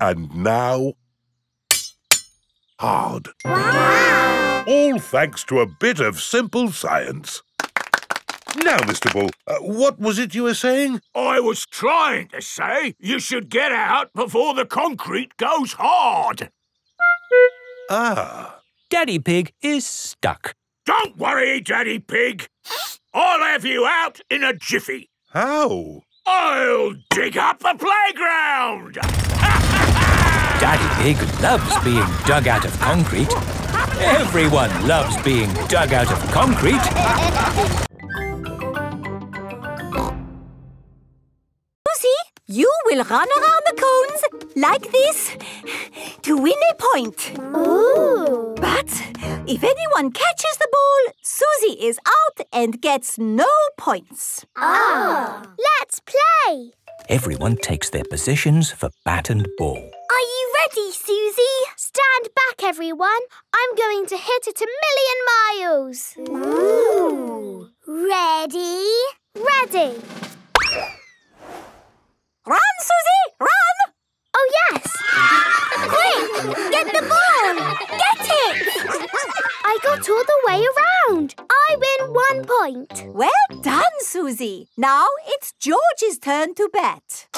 And now... hard. Wow! All thanks to a bit of simple science. Now, Mr. Bull, what was it you were saying? I was trying to say you should get out before the concrete goes hard. Ah. Daddy Pig is stuck. Don't worry, Daddy Pig. I'll have you out in a jiffy. How? I'll dig up the playground. Daddy Pig loves being dug out of concrete. Everyone loves being dug out of concrete. You will run around the cones like this to win a point. Ooh. But if anyone catches the ball, Suzie is out and gets no points. Ah! Oh. Let's play! Everyone takes their positions for bat and ball. Are you ready, Suzie? Stand back, everyone. I'm going to hit it a million miles. Ooh! Ready? Ready! Run, Suzie! Run! Oh, yes! Quick! Get the ball! Get it! I got all the way around. I win 1 point. Well done, Suzie. Now it's George's turn to bat.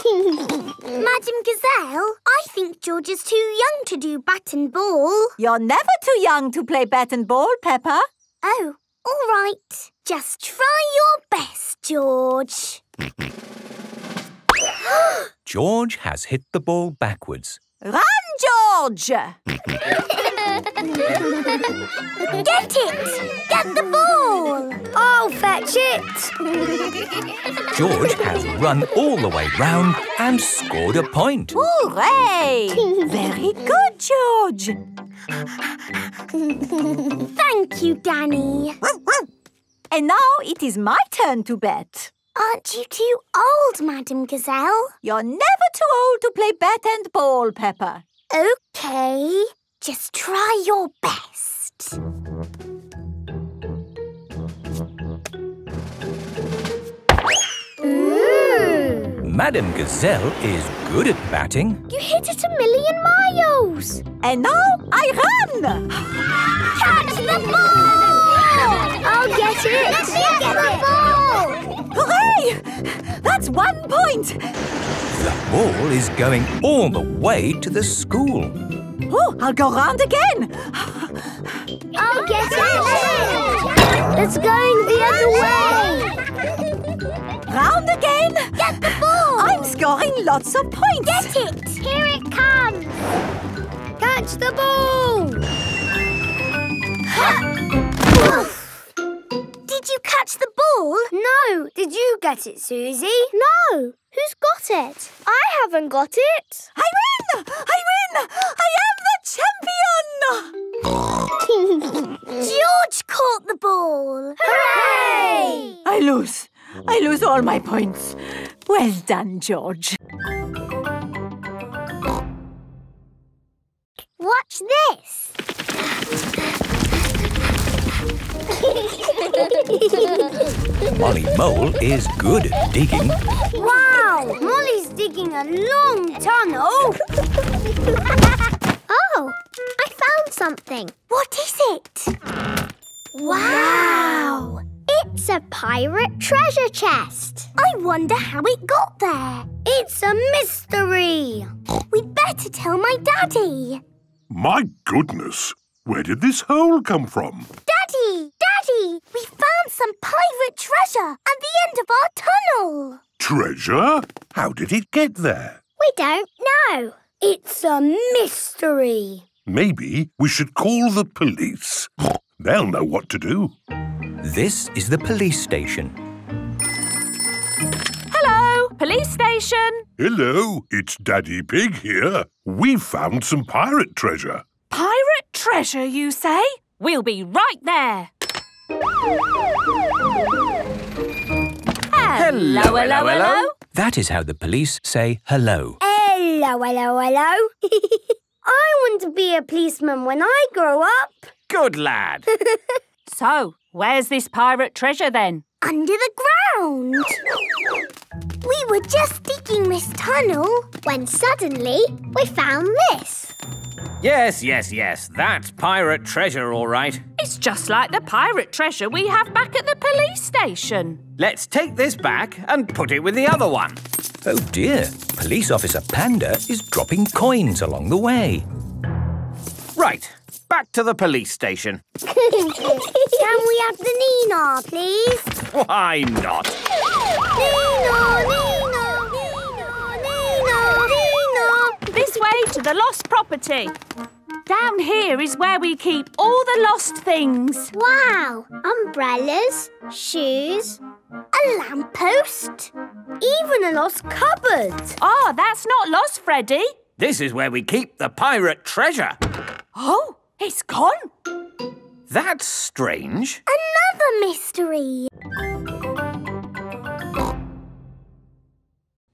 Madame Gazelle, I think George is too young to do bat and ball. You're never too young to play bat and ball, Peppa. Oh, all right. Just try your best, George. George has hit the ball backwards. Run, George! Get it! Get the ball! I'll fetch it! George has run all the way round and scored a point. Hooray! Very good, George. Thank you, Danny. And now it is my turn to bet. Aren't you too old, Madame Gazelle? You're never too old to play bat and ball, Peppa. OK. Just try your best. Ooh. Madame Gazelle is good at batting. You hit it a million miles. And now I run! Catch the ball! I'll get it! Get the ball! Hooray! That's 1 point! The ball is going all the way to the school. Oh, I'll go round again. I'll get it! It's going the other way! Round again! Get the ball! I'm scoring lots of points! Get it! Here it comes! Catch the ball! Ha! Did you catch the ball? No. Did you get it, Suzie? No. Who's got it? I haven't got it. I win! I win! I am the champion! George caught the ball. Hooray! I lose. I lose all my points. Well done, George. Watch this. Molly Mole is good at digging. Wow! Molly's digging a long tunnel. Oh, I found something. What is it? Wow! It's a pirate treasure chest. I wonder how it got there. It's a mystery. We'd better tell my daddy. My goodness! Where did this hole come from? Daddy! Daddy! We found some pirate treasure at the end of our tunnel! Treasure? How did it get there? We don't know. It's a mystery. Maybe we should call the police. They'll know what to do. This is the police station. Hello, police station. Hello, it's Daddy Pig here. We've found some pirate treasure. Pirate treasure, you say? We'll be right there. Hello, hello, hello, hello. That is how the police say hello. Hello, hello, hello. I want to be a policeman when I grow up. Good lad. So, where's this pirate treasure then? Under the ground. We were just digging this tunnel when suddenly we found this. Yes, yes, yes. That's pirate treasure, all right. It's just like the pirate treasure we have back at the police station. Let's take this back and put it with the other one. Oh dear, Police Officer Panda is dropping coins along the way. Right, back to the police station. Can we have the Nina, please? Why not? Nina, Nina, Nina, Nina, Nina. This way to the lost property. Down here is where we keep all the lost things. Wow! Umbrellas, shoes, a lamppost, even a lost cupboard. Oh, that's not lost, Freddy. This is where we keep the pirate treasure. Oh, it's gone. That's strange. Another mystery.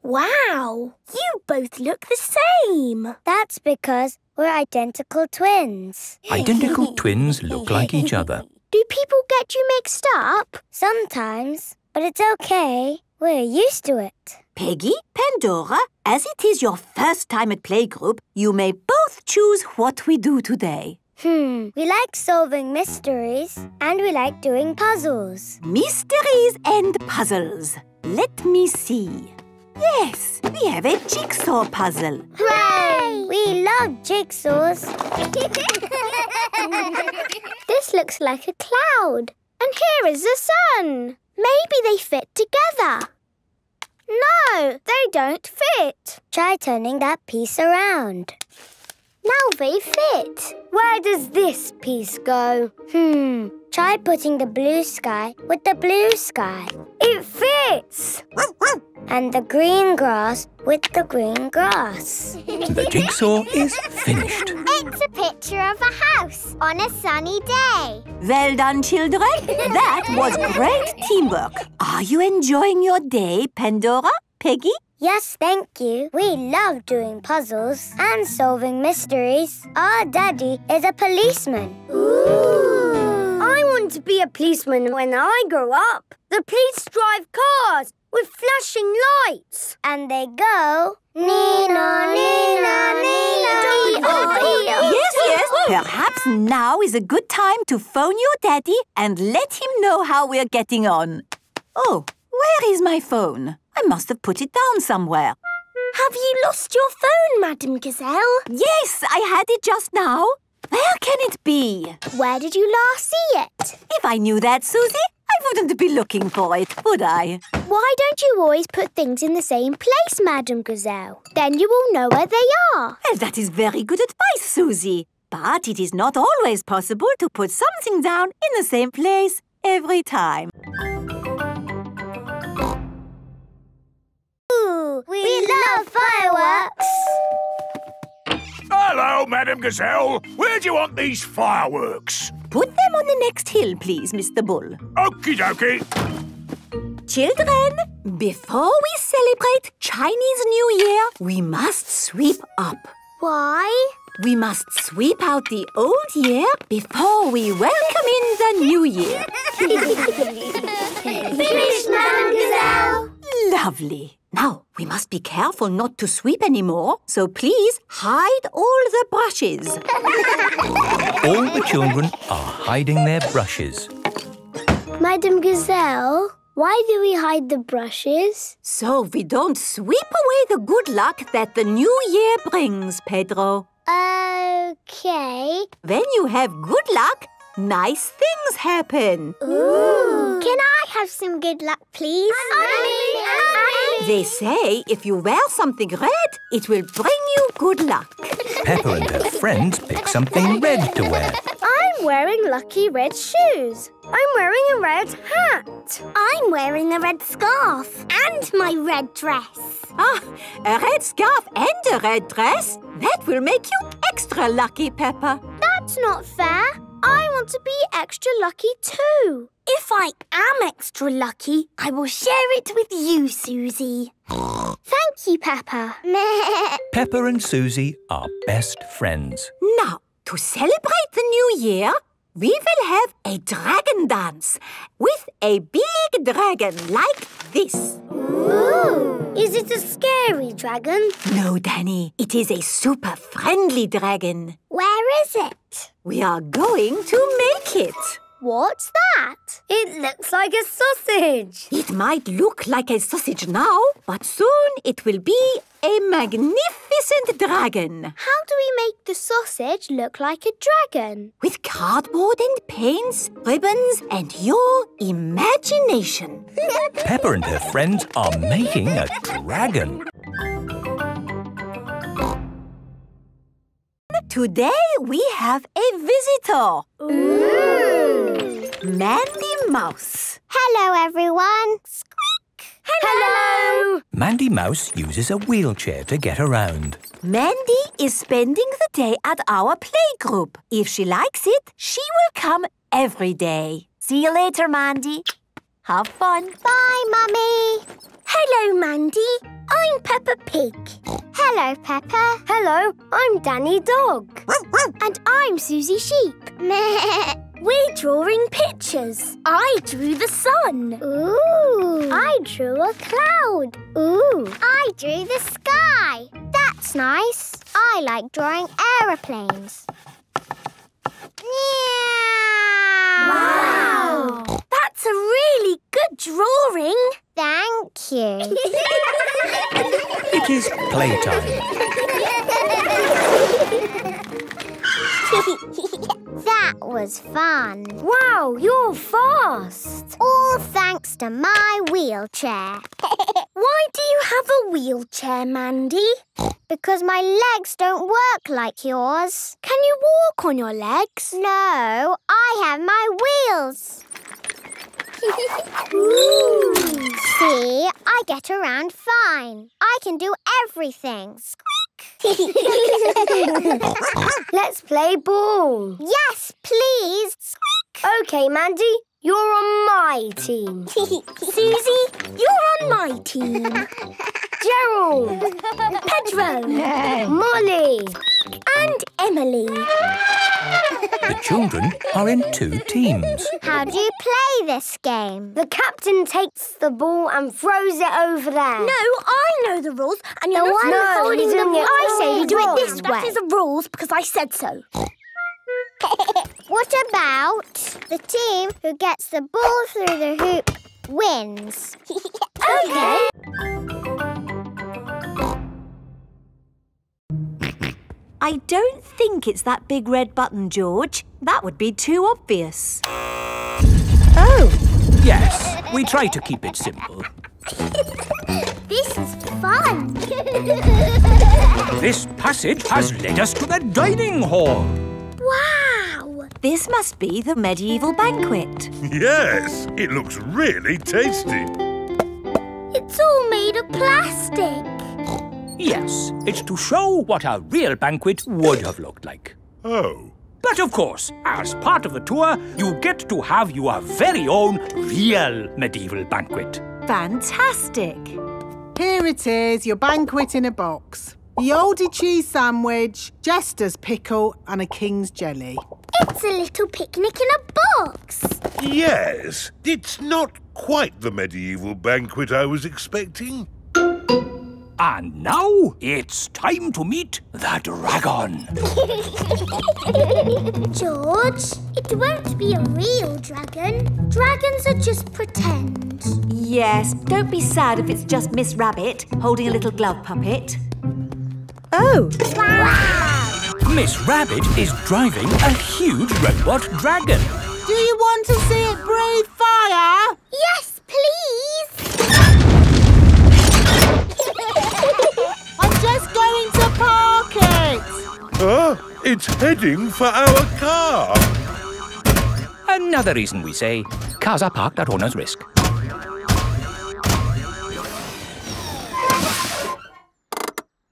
Wow! You both look the same. That's because we're identical twins. Identical twins look like each other. Do people get you mixed up? Sometimes, but it's okay. We're used to it. Piggy, Pandora, as it is your first time at playgroup, you may both choose what we do today. We like solving mysteries and we like doing puzzles. Mysteries and puzzles. Let me see. Yes, we have a jigsaw puzzle. Hooray! We love jigsaws. This looks like a cloud. And here is the sun. Maybe they fit together. No, they don't fit. Try turning that piece around. Now they fit. Where does this piece go? Try putting the blue sky with the blue sky. It fits! And the green grass with the green grass. The jigsaw is finished. It's a picture of a house on a sunny day. Well done, children. That was great teamwork. Are you enjoying your day, Pandora, Peggy? Yes, thank you. We love doing puzzles and solving mysteries. Our daddy is a policeman. Ooh! I want to be a policeman when I grow up. The police drive cars with flashing lights. And they go... Nina, Nina, Nina, Nina. Yes, yes. Perhaps now is a good time to phone your daddy and let him know how we're getting on. Oh, where is my phone? I must have put it down somewhere. Have you lost your phone, Madame Gazelle? Yes, I had it just now. Where can it be? Where did you last see it? If I knew that, Susie, I wouldn't be looking for it, would I? Why don't you always put things in the same place, Madame Gazelle? Then you will know where they are. Well, that is very good advice, Susie. But it is not always possible to put something down in the same place every time. Ooh, we love fireworks! Hello, Madame Gazelle. Where do you want these fireworks? Put them on the next hill, please, Mr. Bull. Okie dokie. Children, before we celebrate Chinese New Year, we must sweep up. Why? We must sweep out the old year before we welcome in the new year. Finished, Madame Gazelle. Lovely. Now, we must be careful not to sweep anymore, so please hide all the brushes. All the children are hiding their brushes. Madame Gazelle, why do we hide the brushes? So we don't sweep away the good luck that the new year brings, Pedro. Okay. When you have good luck, nice things happen. Ooh. Can I have some good luck, please? I mean. They say if you wear something red, it will bring you good luck. Peppa and her friends pick something red to wear. I'm wearing lucky red shoes. I'm wearing a red hat. I'm wearing a red scarf and my red dress. Ah, a red scarf and a red dress? That will make you extra lucky, Peppa. That's not fair. I want to be extra lucky too. If I am extra lucky, I will share it with you, Susie. Thank you, Peppa. Peppa and Susie are best friends. Now, to celebrate the new year, we will have a dragon dance with a big dragon like this. Ooh! Is it a scary dragon? No, Danny. It is a super friendly dragon. Where is it? We are going to make it. What's that? It looks like a sausage. It might look like a sausage now, but soon it will be a magnificent dragon. How do we make the sausage look like a dragon? With cardboard and paints, ribbons and your imagination. Peppa and her friends are making a dragon. Today we have a visitor. Ooh. Mandy Mouse. Hello, everyone. Squeak. Hello. Mandy Mouse uses a wheelchair to get around. Mandy is spending the day at our playgroup. If she likes it, she will come every day. See you later, Mandy. Have fun. Bye, Mummy. Hello, Mandy. I'm Peppa Pig. Hello, Peppa. Hello, I'm Danny Dog. And I'm Suzie Sheep. We're drawing pictures. I drew the sun. Ooh. I drew a cloud. Ooh. I drew the sky. That's nice. I like drawing aeroplanes. Wow! That's a really good drawing. Thank you. It is playtime. That was fun. Wow, you're fast. All thanks to my wheelchair. Why do you have a wheelchair, Mandy? Because my legs don't work like yours. Can you walk on your legs? No, I have my wheels. Ooh. See, I get around fine. I can do everything. Squeak! Let's play ball. Yes, please. Squeak! Okay, Mandy, you're on my team. Susie, you're on my team. Gerald, Pedro, Molly, and Emily. The children are in two teams. How do you play this game? The captain takes the ball and throws it over there. No, I know the rules, and you're not following the rules. I say you do it this way. That is the rules because I said so. What about the team who gets the ball through the hoop wins? Okay. I don't think it's that big red button, George. That would be too obvious. Oh! Yes, we try to keep it simple. This is fun. This passage has led us to the dining hall. Wow! This must be the medieval banquet. Yes, it looks really tasty. It's all made of plastic. Yes, it's to show what a real banquet would have looked like. Oh. But of course, as part of the tour, you get to have your very own real medieval banquet. Fantastic. Here it is, your banquet in a box. The oldie cheese sandwich, jester's pickle and a king's jelly. It's a little picnic in a box. Yes, it's not quite the medieval banquet I was expecting. And now it's time to meet the dragon. George, it won't be a real dragon. Dragons are just pretend. Yes, don't be sad if it's just Miss Rabbit holding a little glove puppet. Oh! Wow! Miss Rabbit is driving a huge robot dragon. Do you want to see it breathe fire? Yes, please! I'm just going to park it. It's heading for our car. Another reason we say cars are parked at owner's risk.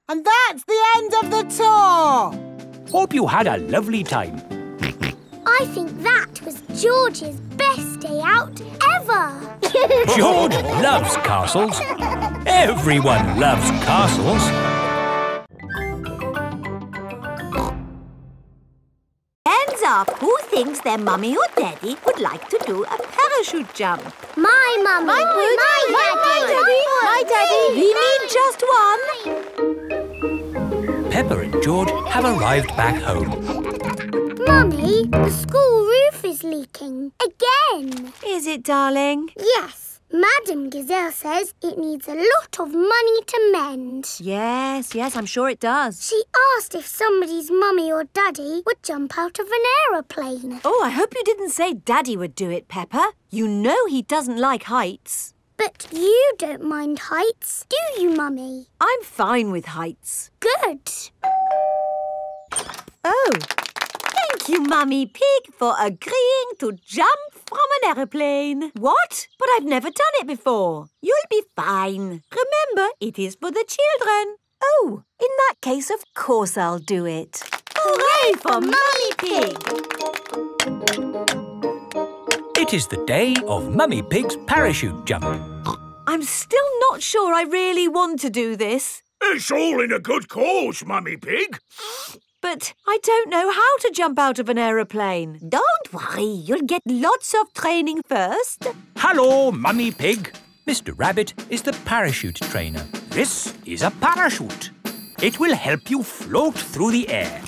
And that's the end of the tour. Hope you had a lovely time. I think that was George's best day out ever. George loves castles. Everyone loves castles. Hands up, who thinks their mummy or daddy would like to do a parachute jump? My mummy. My daddy. We need just one. Peppa and George have arrived back home. Mummy, the school roof is leaking again. Is it, darling? Yes. Madame Gazelle says it needs a lot of money to mend. Yes, I'm sure it does. She asked if somebody's mummy or daddy would jump out of an aeroplane. Oh, I hope you didn't say Daddy would do it, Peppa. You know he doesn't like heights. But you don't mind heights, do you, Mummy? I'm fine with heights. Good. Oh. Thank you, Mummy Pig, for agreeing to jump from an aeroplane. What? But I've never done it before. You'll be fine. Remember, it is for the children. Oh, in that case, of course I'll do it. Hooray for Mummy Pig! It is the day of Mummy Pig's parachute jump. I'm still not sure I really want to do this. It's all in a good cause, Mummy Pig. But I don't know how to jump out of an aeroplane. Don't worry, you'll get lots of training first. Hello, Mummy Pig. Mr. Rabbit is the parachute trainer. This is a parachute. It will help you float through the air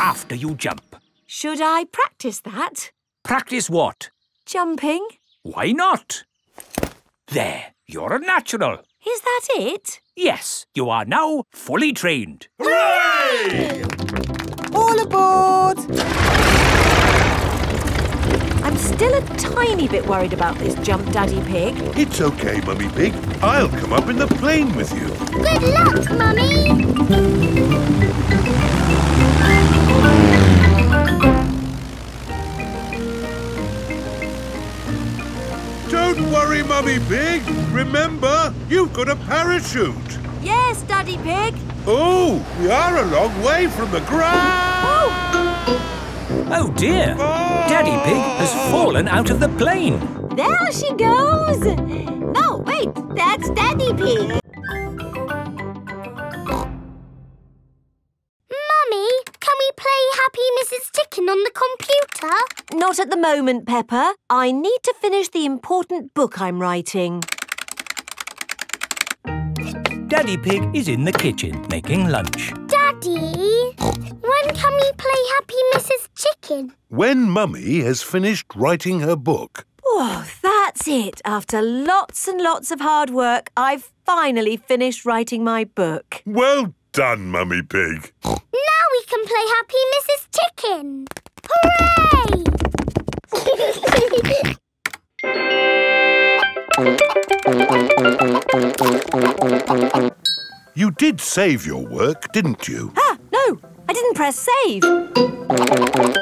after you jump. Should I practice that? Practice what? Jumping. Why not? There, you're a natural. Is that it? Yes, you are now fully trained. Hooray! All aboard! I'm still a tiny bit worried about this jump, Daddy Pig. It's OK, Mummy Pig. I'll come up in the plane with you. Good luck, Mummy! Don't worry, Mummy Pig. Remember, you've got a parachute. Yes, Daddy Pig. Oh, we are a long way from the ground! Oh, oh dear! Oh. Daddy Pig has fallen out of the plane. There she goes! No, wait, that's Daddy Pig. Mummy, can we play Happy Mrs. Chicken on the computer? Not at the moment, Peppa. I need to finish the important book I'm writing. Daddy Pig is in the kitchen making lunch. Daddy, when can we play Happy Mrs. Chicken? When Mummy has finished writing her book. Oh, that's it. After lots and lots of hard work, I've finally finished writing my book. Well done, Mummy Pig. Now we can play Happy Mrs. Chicken. Hooray! You did save your work, didn't you? Ah, no, I didn't press save. 40, 90, 10, 1,112.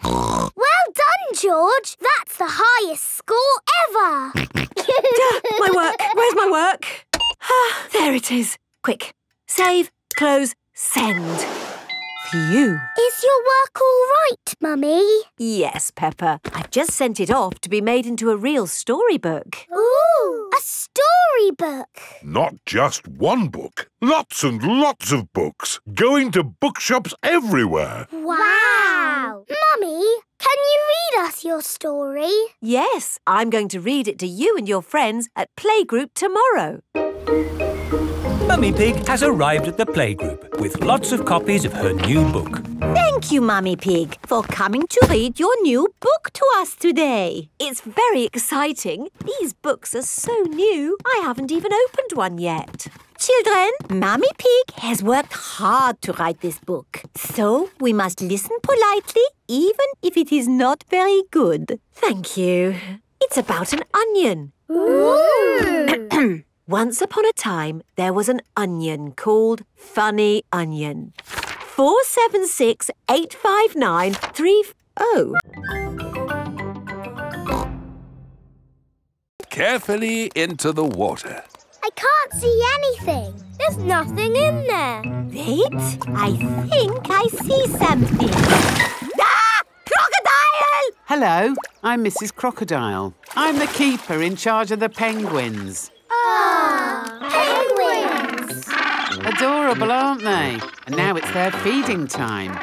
Well done, George. That's the highest score ever. My work. Where's my work? Ah, there it is. Quick. Save, close, send. You. Is your work all right, Mummy? Yes, Peppa. I've just sent it off to be made into a real storybook. Ooh, a storybook. Not just one book. Lots and lots of books. Going to bookshops everywhere. Wow. Mummy, can you read us your story? Yes, I'm going to read it to you and your friends at playgroup tomorrow. Mummy Pig has arrived at the playgroup with lots of copies of her new book. Thank you, Mummy Pig, for coming to read your new book to us today. It's very exciting. These books are so new, I haven't even opened one yet. Children, Mummy Pig has worked hard to write this book. So we must listen politely, even if it is not very good. Thank you. It's about an onion. Ooh! Once upon a time, there was an onion called Funny Onion. 47685930. Carefully into the water. I can't see anything. There's nothing in there. Wait, I think I see something. Ah! Crocodile! Hello, I'm Mrs. Crocodile. I'm the keeper in charge of the penguins. Ah, penguins! Adorable, aren't they? And now it's their feeding time.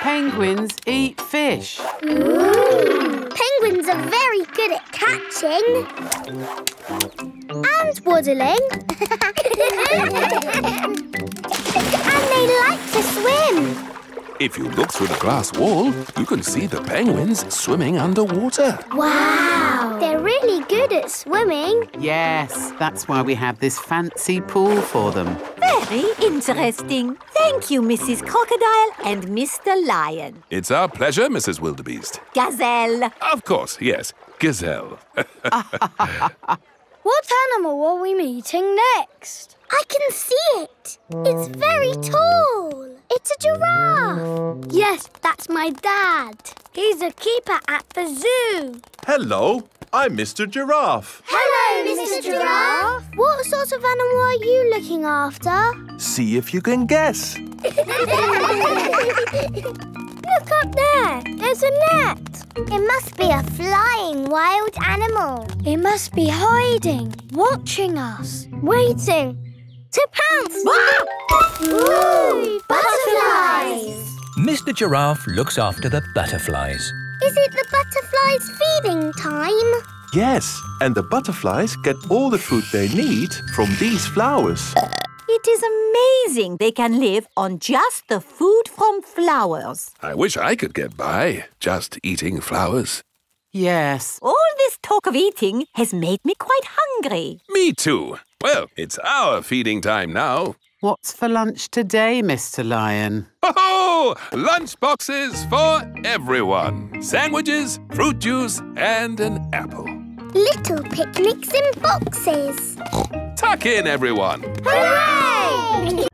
Penguins eat fish. Ooh. Penguins are very good at catching. And waddling. And they like to swim. If you look through the glass wall, you can see the penguins swimming underwater. Wow! They're really good at swimming. Yes, that's why we have this fancy pool for them. Very interesting. Thank you, Mrs. Crocodile and Mr. Lion. It's our pleasure, Mrs. Wildebeest. Gazelle. Of course, yes. Gazelle. What animal are we meeting next? I can see it. It's very tall. It's a giraffe. Yes, that's my dad. He's a keeper at the zoo. Hello, I'm Mr. Giraffe. Hello, Mr. Giraffe. What sort of animal are you looking after? See if you can guess. Look up there. There's a net. It must be a flying wild animal. It must be hiding, watching us, waiting to pounce. Ooh, butterflies! Mr. Giraffe looks after the butterflies. Is it the butterflies' feeding time? Yes, and the butterflies get all the food they need from these flowers. It is amazing they can live on just the food from flowers. I wish I could get by just eating flowers. Yes. All this talk of eating has made me quite hungry. Me too. Well, it's our feeding time now. What's for lunch today, Mr. Lion? Ho-ho! Lunch boxes for everyone. Sandwiches, fruit juice and an apple. Little picnics in boxes. Tuck in, everyone. Hooray!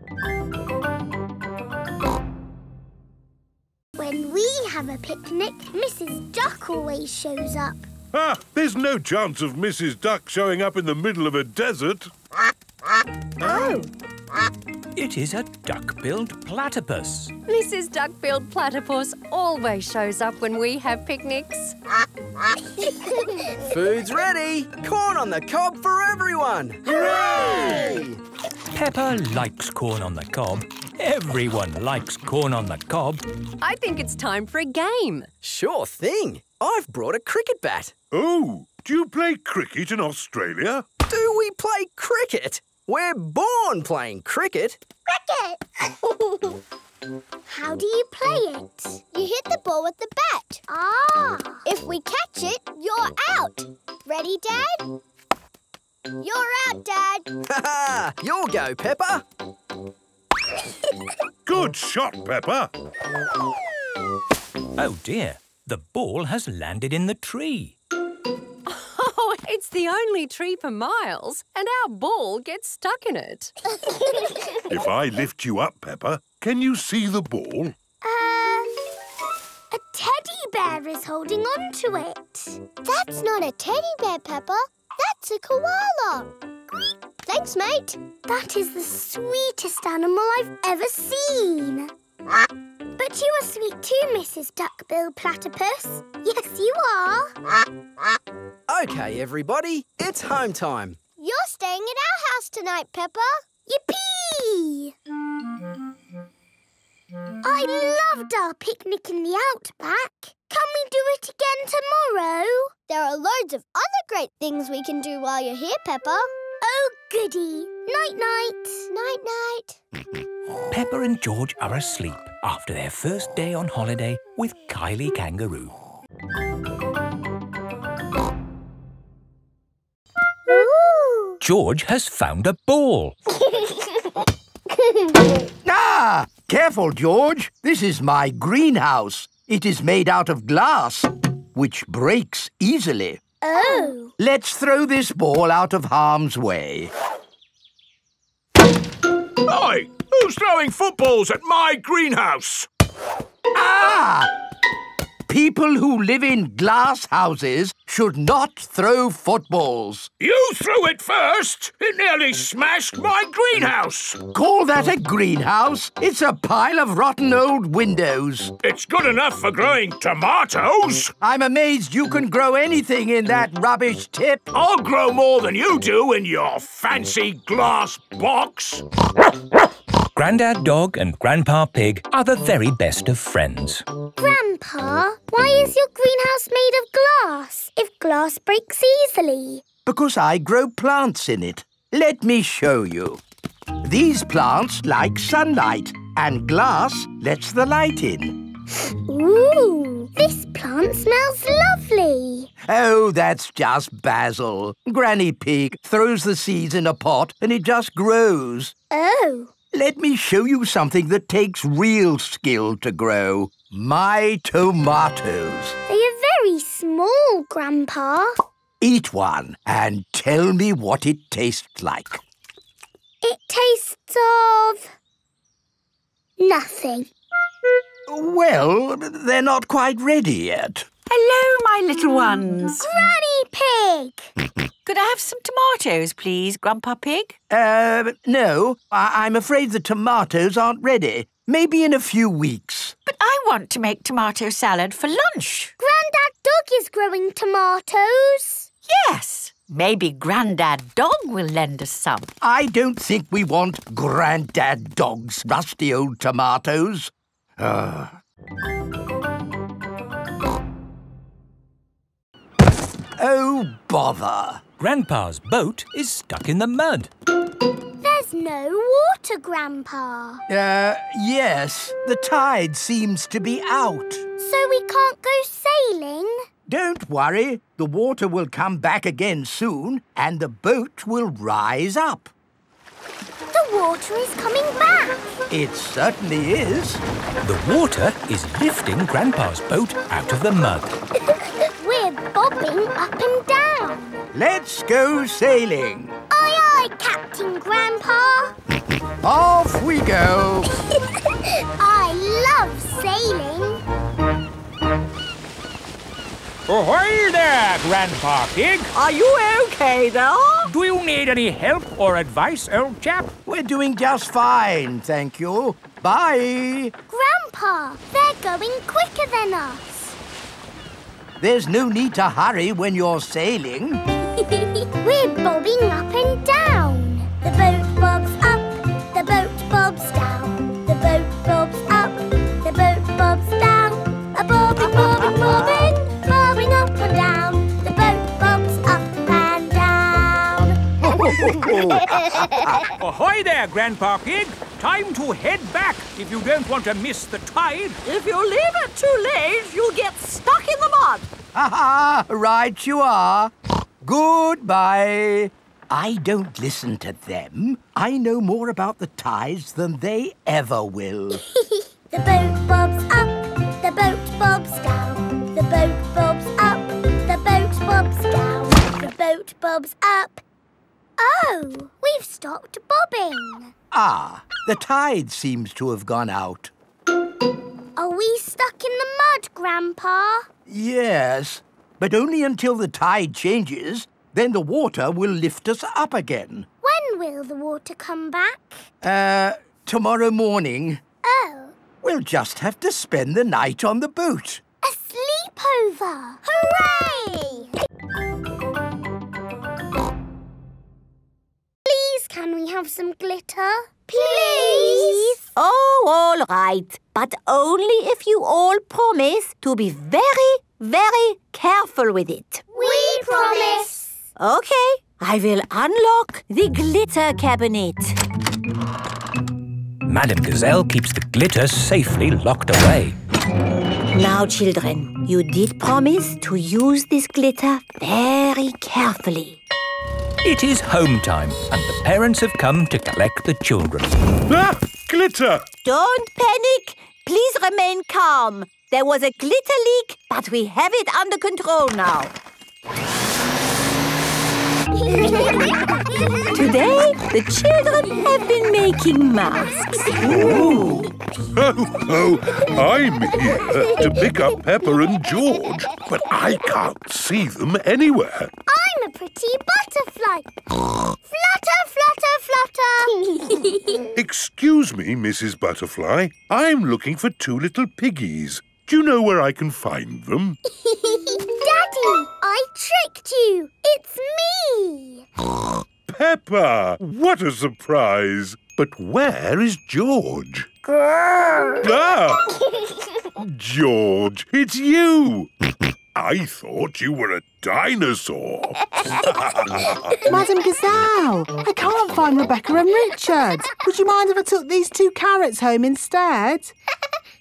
When we have a picnic, Mrs. Duck always shows up. Ah, there's no chance of Mrs. Duck showing up in the middle of a desert. Oh. It is a duck-billed platypus. Mrs. Duck-billed platypus always shows up when we have picnics. Food's ready! Corn on the cob for everyone! Hooray! Peppa likes corn on the cob. Everyone likes corn on the cob. I think it's time for a game. Sure thing. I've brought a cricket bat. Oh, do you play cricket in Australia? Do we play cricket? We're born playing cricket. Cricket! How do you play it? You hit the ball with the bat. Ah! If we catch it, you're out. Ready, Dad? You're out, Dad. Ha-ha! You'll go, Peppa. Good shot, Peppa. Oh, dear. The ball has landed in the tree. Oh, it's the only tree for miles, and our ball gets stuck in it. If I lift you up, Peppa, can you see the ball? A teddy bear is holding on to it. That's not a teddy bear, Peppa. That's a koala. Thanks, mate. That is the sweetest animal I've ever seen. But you are sweet too, Mrs. Duckbill Platypus. Yes, you are. OK, everybody, it's home time. You're staying at our house tonight, Peppa. Yippee! I loved our picnic in the outback. Can we do it again tomorrow? There are loads of other great things we can do while you're here, Peppa. Oh, goody. Night-night. Night-night. Peppa and George are asleep after their first day on holiday with Kylie Kangaroo. Ooh. George has found a ball. Ah! Careful, George. This is my greenhouse. It is made out of glass, which breaks easily. Oh. Let's throw this ball out of harm's way. Oi! Who's throwing footballs at my greenhouse? Ah! People who live in glass houses should not throw footballs. You threw it first! It nearly smashed my greenhouse! Call that a greenhouse? It's a pile of rotten old windows. It's good enough for growing tomatoes. I'm amazed you can grow anything in that rubbish tip. I'll grow more than you do in your fancy glass box. Grandad Dog and Grandpa Pig are the very best of friends. Grandpa, why is your greenhouse made of glass if glass breaks easily? Because I grow plants in it. Let me show you. These plants like sunlight, and glass lets the light in. Ooh, this plant smells lovely. Oh, that's just basil. Granny Pig throws the seeds in a pot and it just grows. Oh. Let me show you something that takes real skill to grow. My tomatoes. They are very small, Grandpa. Eat one and tell me what it tastes like. It tastes of... nothing. Well, they're not quite ready yet. Hello, my little ones. Granny Pig! Could I have some tomatoes, please, Grandpa Pig? No. I'm afraid the tomatoes aren't ready. Maybe in a few weeks. But I want to make tomato salad for lunch. Grandad Dog is growing tomatoes. Yes. Maybe Grandad Dog will lend us some. I don't think we want Grandad Dog's rusty old tomatoes. Oh, bother. Grandpa's boat is stuck in the mud. There's no water, Grandpa. Yes. The tide seems to be out. So we can't go sailing? Don't worry. The water will come back again soon and the boat will rise up. The water is coming back. It certainly is. The water is lifting Grandpa's boat out of the mud. We're bobbing up and down. Let's go sailing. Aye, aye, Captain Grandpa. Off we go. I love sailing. Ahoy there, Grandpa Pig. Are you okay there? Do you need any help or advice, old chap? We're doing just fine, thank you. Bye. Grandpa, they're going quicker than us. There's no need to hurry when you're sailing. We're bobbing up and down. The boat bobs up, the boat bobs down. The boat bobs up, the boat bobs down. A bobbing, bobbing, bobbing, bobbing up and down. The boat bobs up and down. Ahoy there, Grandpa Pig. Time to head back if you don't want to miss the tide. If you leave it too late, you'll get stuck in the mud. Ha-ha! Right you are. Goodbye. I don't listen to them. I know more about the tides than they ever will. The boat bobs up, the boat bobs down. The boat bobs up, the boat bobs down. The boat bobs up. Oh, we've stopped bobbing. Ah, the tide seems to have gone out. Are we stuck in the mud, Grandpa? Yes, but only until the tide changes. Then the water will lift us up again. When will the water come back? Tomorrow morning. Oh. We'll just have to spend the night on the boat. A sleepover! Hooray! Please, can we have some glitter? Please! Oh, all right. But only if you all promise to be very, very careful with it. We promise! OK, I will unlock the glitter cabinet. Madame Gazelle keeps the glitter safely locked away. Now, children, you did promise to use this glitter very carefully. It is home time, and the parents have come to collect the children. Ah! Glitter! Don't panic. Please remain calm. There was a glitter leak, but we have it under control now. Today, the children have been making masks. Oh, I'm here to pick up Peppa and George, but I can't see them anywhere. I'm a pretty butterfly. Flutter, flutter, flutter. Excuse me, Mrs. Butterfly. I'm looking for two little piggies. Do you know where I can find them? Daddy, I tricked you. It's me. Peppa, what a surprise. But where is George? Ah! George, it's you. I thought you were a dinosaur. Madame Gazelle, I can't find Rebecca and Richard. Would you mind if I took these two carrots home instead?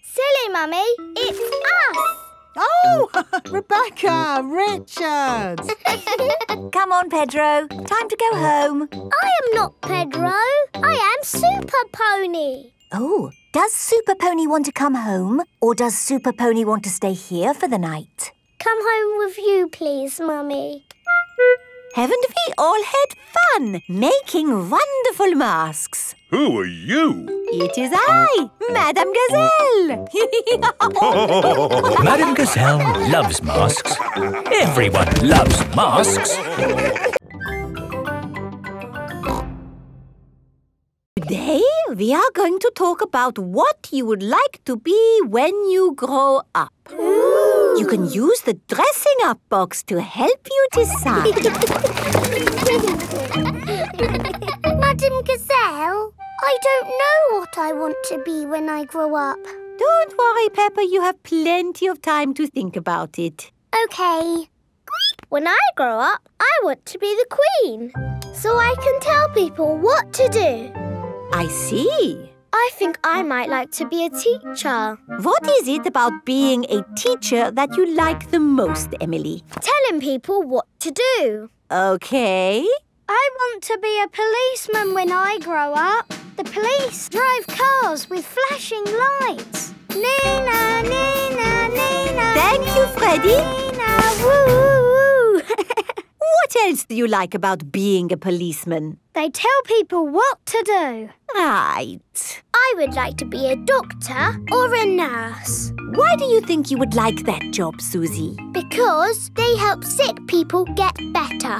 Silly, Mummy. It's us. Oh, Rebecca, Richard. Come on, Pedro. Time to go home. I am not Pedro. I am Super Pony. Oh, does Super Pony want to come home, or does Super Pony want to stay here for the night? Come home with you, please, Mummy. Haven't we all had fun making wonderful masks? Who are you? It is I, Madame Gazelle. Madame Gazelle loves masks. Everyone loves masks. Today, we are going to talk about what you would like to be when you grow up. Ooh. You can use the dressing-up box to help you decide. Madame Gazelle, I don't know what I want to be when I grow up. Don't worry, Peppa. You have plenty of time to think about it. OK. When I grow up, I want to be the Queen, so I can tell people what to do. I see. I think I might like to be a teacher. What is it about being a teacher that you like the most, Emily? Telling people what to do. OK. I want to be a policeman when I grow up. The police drive cars with flashing lights. Nina, Nina, Nina. Thank you, Freddy. Nina, woo. What else do you like about being a policeman? They tell people what to do. Right. I would like to be a doctor or a nurse. Why do you think you would like that job, Suzie? Because they help sick people get better.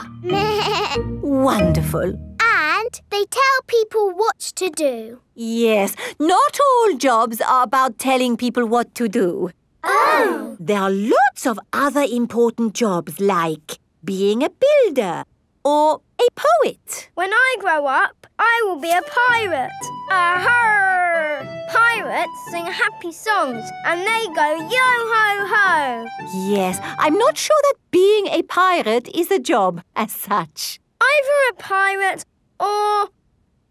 Wonderful. And they tell people what to do. Yes, not all jobs are about telling people what to do. Oh! There are lots of other important jobs like being a builder or a poet. When I grow up, I will be a pirate. Aha! Pirates sing happy songs and they go yo-ho-ho. Yes, I'm not sure that being a pirate is a job as such. Either a pirate or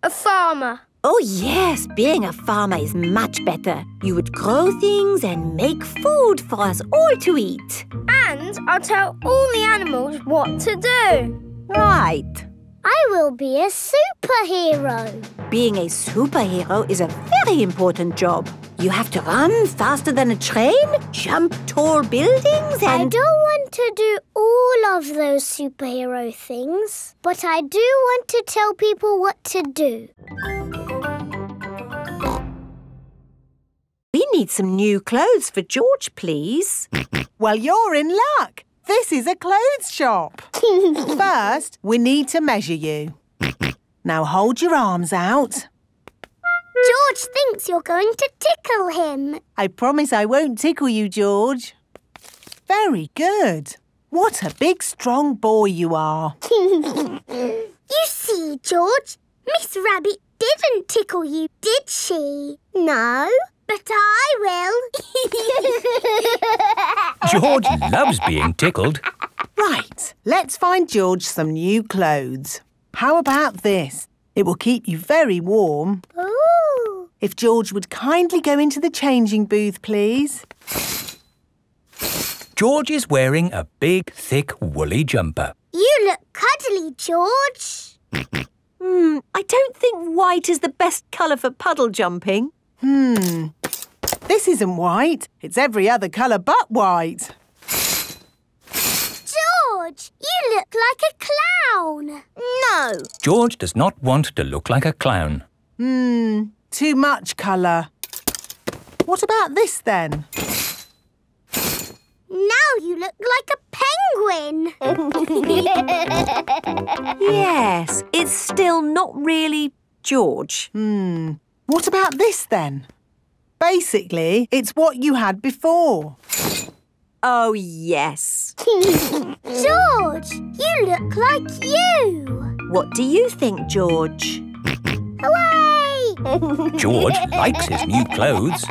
a farmer. Oh yes, being a farmer is much better. You would grow things and make food for us all to eat. And I'll tell all the animals what to do. Right. I will be a superhero. Being a superhero is a very important job. You have to run faster than a train, jump tall buildings and... I don't want to do all of those superhero things, but I do want to tell people what to do. We need some new clothes for George, please. Well, you're in luck. This is a clothes shop. First, we need to measure you. Now hold your arms out. George thinks you're going to tickle him. I promise I won't tickle you, George. Very good. What a big, strong boy you are. You see, George, Miss Rabbit didn't tickle you, did she? No. But I will. George loves being tickled. Right, let's find George some new clothes. How about this? It will keep you very warm. Ooh. If George would kindly go into the changing booth, please. George is wearing a big, thick, woolly jumper. You look cuddly, George. I don't think white is the best colour for puddle jumping. This isn't white. It's every other colour but white. George, George, you look like a clown. No. George does not want to look like a clown. Hmm, too much colour. What about this then? Now you look like a penguin. Yes, it's still not really George. Hmm, what about this then? Basically, it's what you had before. Oh, yes. George, you look like you. What do you think, George? Away! George likes his new clothes.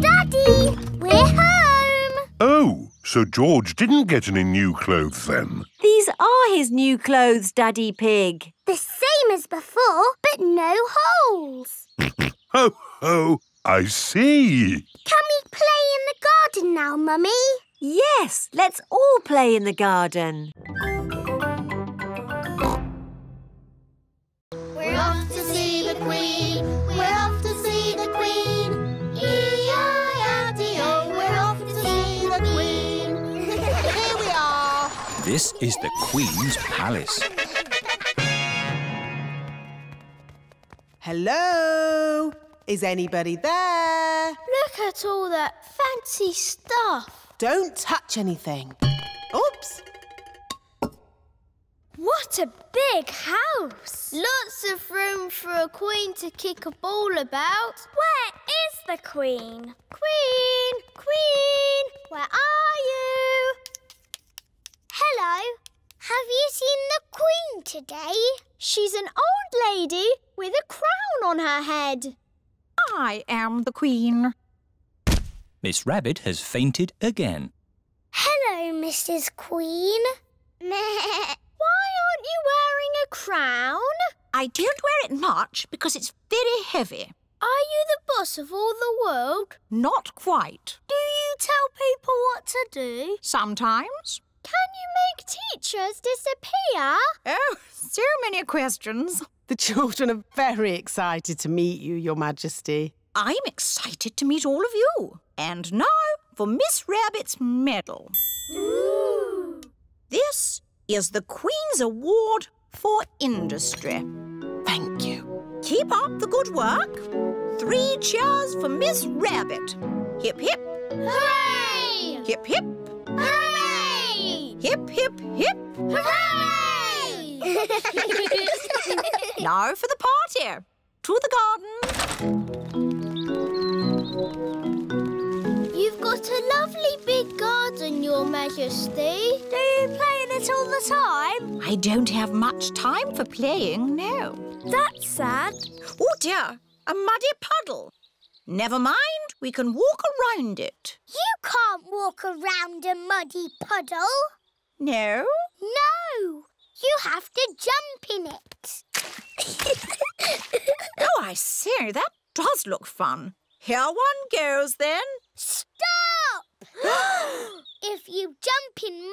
Daddy, we're home. Oh, so George didn't get any new clothes then? These are his new clothes, Daddy Pig. The same as before, but no holes. Ho, ho. I see. Can we play in the garden now, Mummy? Yes, let's all play in the garden. We're off to see the Queen. We're off to see the Queen. E-I-F-T-O. We're off to see the Queen. Here we are. This is the Queen's palace. Hello? Is anybody there? Look at all that fancy stuff. Don't touch anything. Oops. What a big house. Lots of room for a queen to kick a ball about. Where is the Queen? Queen, Queen, where are you? Hello. Have you seen the Queen today? She's an old lady with a crown on her head. I am the Queen. Miss Rabbit has fainted again. Hello, Mrs. Queen. Why aren't you wearing a crown? I don't wear it much because it's very heavy. Are you the boss of all the world? Not quite. Do you tell people what to do? Sometimes. Can you make teachers disappear? Oh, so many questions. The children are very excited to meet you, Your Majesty. I'm excited to meet all of you. And now for Miss Rabbit's medal. Ooh. This is the Queen's Award for Industry. Thank you. Keep up the good work. 3 cheers for Miss Rabbit. Hip, hip. Hooray! Hip, hip. Hooray! Hip, hip, hip. Hooray! Now for the party. To the garden. You've got a lovely big garden, Your Majesty. Do you play in it all the time? I don't have much time for playing, no. That's sad. Oh, dear, a muddy puddle. Never mind, we can walk around it. You can't walk around a muddy puddle. No? No. You have to jump in it. Oh, I see. That does look fun. Here one goes, then. Stop! If you jump in muddy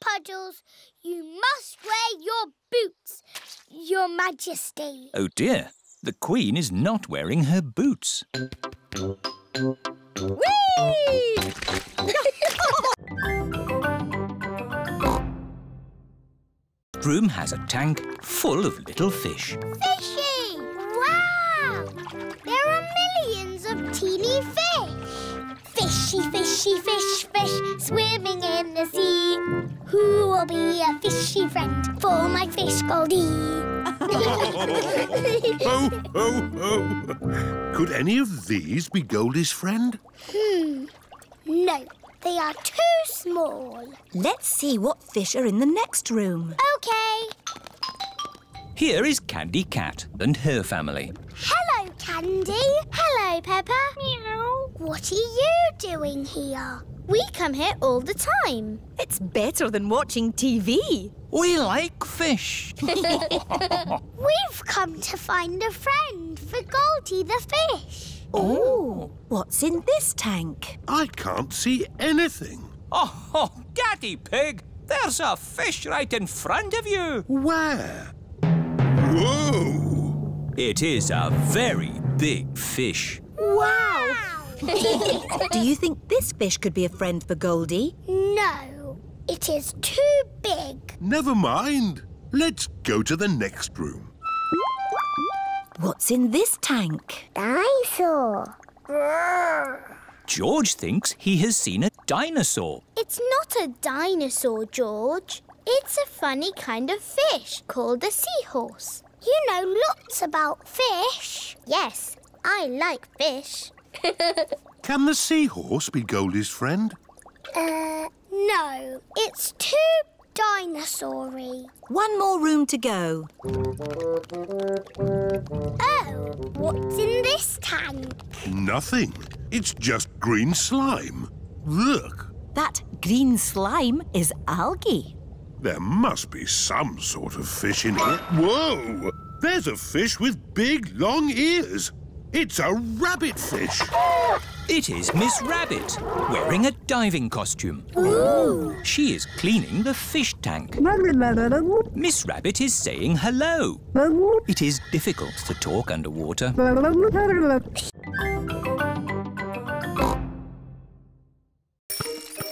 puddles, you must wear your boots, Your Majesty. Oh, dear. The Queen is not wearing her boots. Whee! The room has a tank full of little fish. Fishy! Wow! There are millions of teeny fish. Fishy, fishy, fish, fish, swimming in the sea. Who will be a fishy friend for my fish Goldie? Ho, ho, ho! Could any of these be Goldie's friend? No. They are too small. Let's see what fish are in the next room. OK. Here is Candy Cat and her family. Hello, Candy. Hello, Peppa. Meow. What are you doing here? We come here all the time. It's better than watching TV. We like fish. We've come to find a friend for Goldie the fish. Oh, what's in this tank? I can't see anything. Oh, Daddy Pig, there's a fish right in front of you. Where? Whoa! It is a very big fish. Wow! Do you think this fish could be a friend for Goldie? No. No, it is too big. Never mind. Let's go to the next room. What's in this tank? Dinosaur. George thinks he has seen a dinosaur. It's not a dinosaur, George. It's a funny kind of fish called a seahorse. You know lots about fish. Yes, I like fish. Can the seahorse be Goldie's friend? No. It's too dinosaur-y. One more room to go. Oh, what's in this tank? Nothing. It's just green slime. Look. That green slime is algae. There must be some sort of fish in here. Whoa! There's a fish with big, long ears. It's a rabbit fish. It is Miss Rabbit, wearing a diving costume. Ooh. She is cleaning the fish tank. Miss Rabbit is saying hello. It is difficult to talk underwater.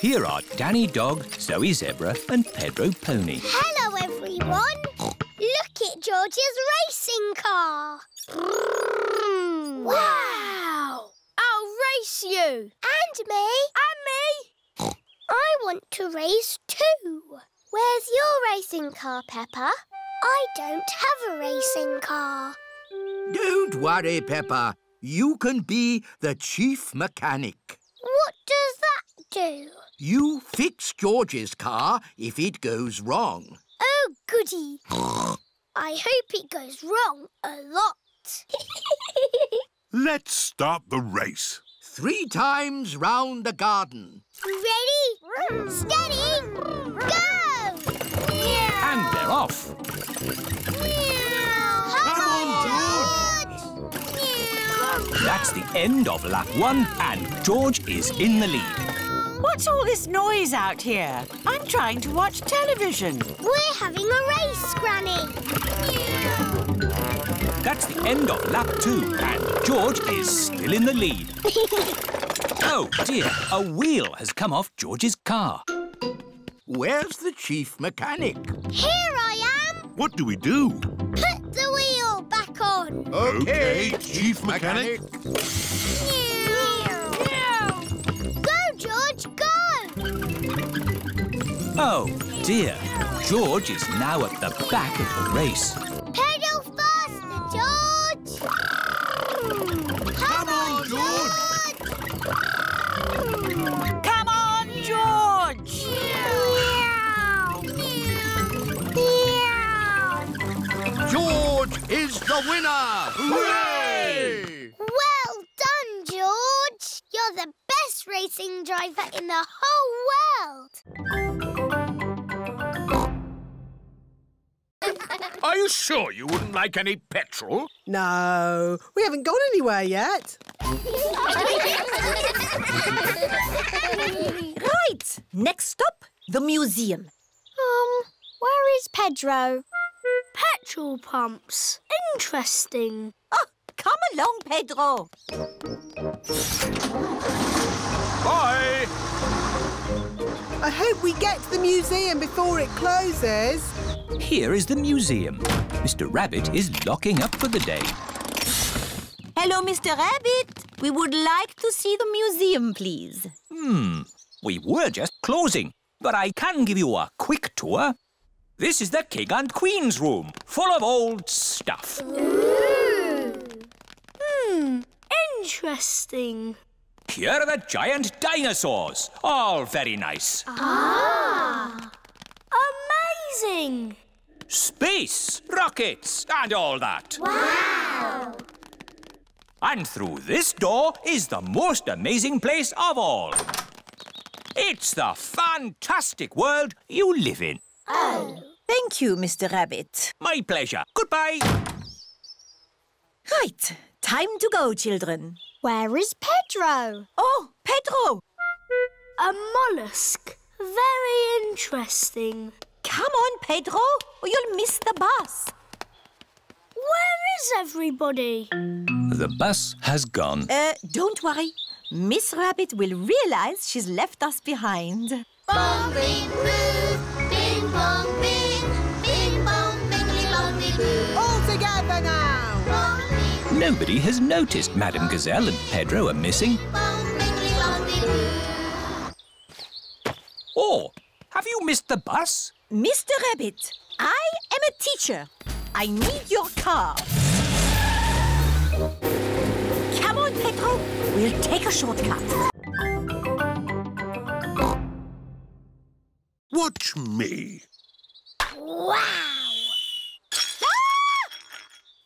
Here are Danny Dog, Zoe Zebra and Pedro Pony. Hello, everyone. Look at George's racing car. Wow! I'll race you. And me. And me. I want to race too. Where's your racing car, Peppa? I don't have a racing car. Don't worry, Peppa. You can be the chief mechanic. What does that do? You fix George's car if it goes wrong. Oh, goody. I hope it goes wrong a lot. Let's start the race. 3 times round the garden. Ready, steady, go! Yeah. And they're off. Yeah. Come on, George! Yeah. That's the end of lap 1 and George is in the lead. What's all this noise out here? I'm trying to watch television. We're having a race, Granny. Yeah. That's the end of lap 2 and George is still in the lead. Oh, dear, a wheel has come off George's car. Where's the chief mechanic? Here I am. What do we do? Put the wheel back on. OK, chief mechanic. Yeah. Yeah. Go, George, go! Oh, dear. George is now at the back of the race. Pedal faster, George! Come on, George! Come on, George! Meow! Meow! Meow! George is the winner! Hooray! Well done, George! You're the best racing driver in the whole world! Are you sure you wouldn't like any petrol? No, we haven't gone anywhere yet. Right, next stop, the museum. Where is Pedro? Petrol pumps. Interesting. Oh, come along, Pedro. Bye. I hope we get to the museum before it closes. Here is the museum. Mr. Rabbit is locking up for the day. Hello, Mr. Rabbit. We would like to see the museum, please. We were just closing, but I can give you a quick tour. This is the King and Queen's room, full of old stuff. Ooh. Interesting. Here are the giant dinosaurs. All very nice. Ah! Amazing! Space, rockets and all that. Wow! And through this door is the most amazing place of all. It's the fantastic world you live in. Oh. Thank you, Mr. Rabbit. My pleasure. Goodbye. Right. Time to go, children. Where is Pedro? Oh, Pedro! A mollusk. Very interesting. Come on, Pedro, or you'll miss the bus. Where is everybody? The bus has gone. Don't worry. Miss Rabbit will realise she's left us behind. Bong, bing, boo. Bing, bong, bing. Bing, bong, bingly, bongly, boo. All together now. Bong, bing, nobody has noticed Madame Gazelle and Pedro are missing. Bong, bingly, bongly, boo. Oh, have you missed the bus? Mr. Rabbit, I am a teacher. I need your car. Come on, Pedro. We'll take a shortcut. Watch me. Wow! Ah!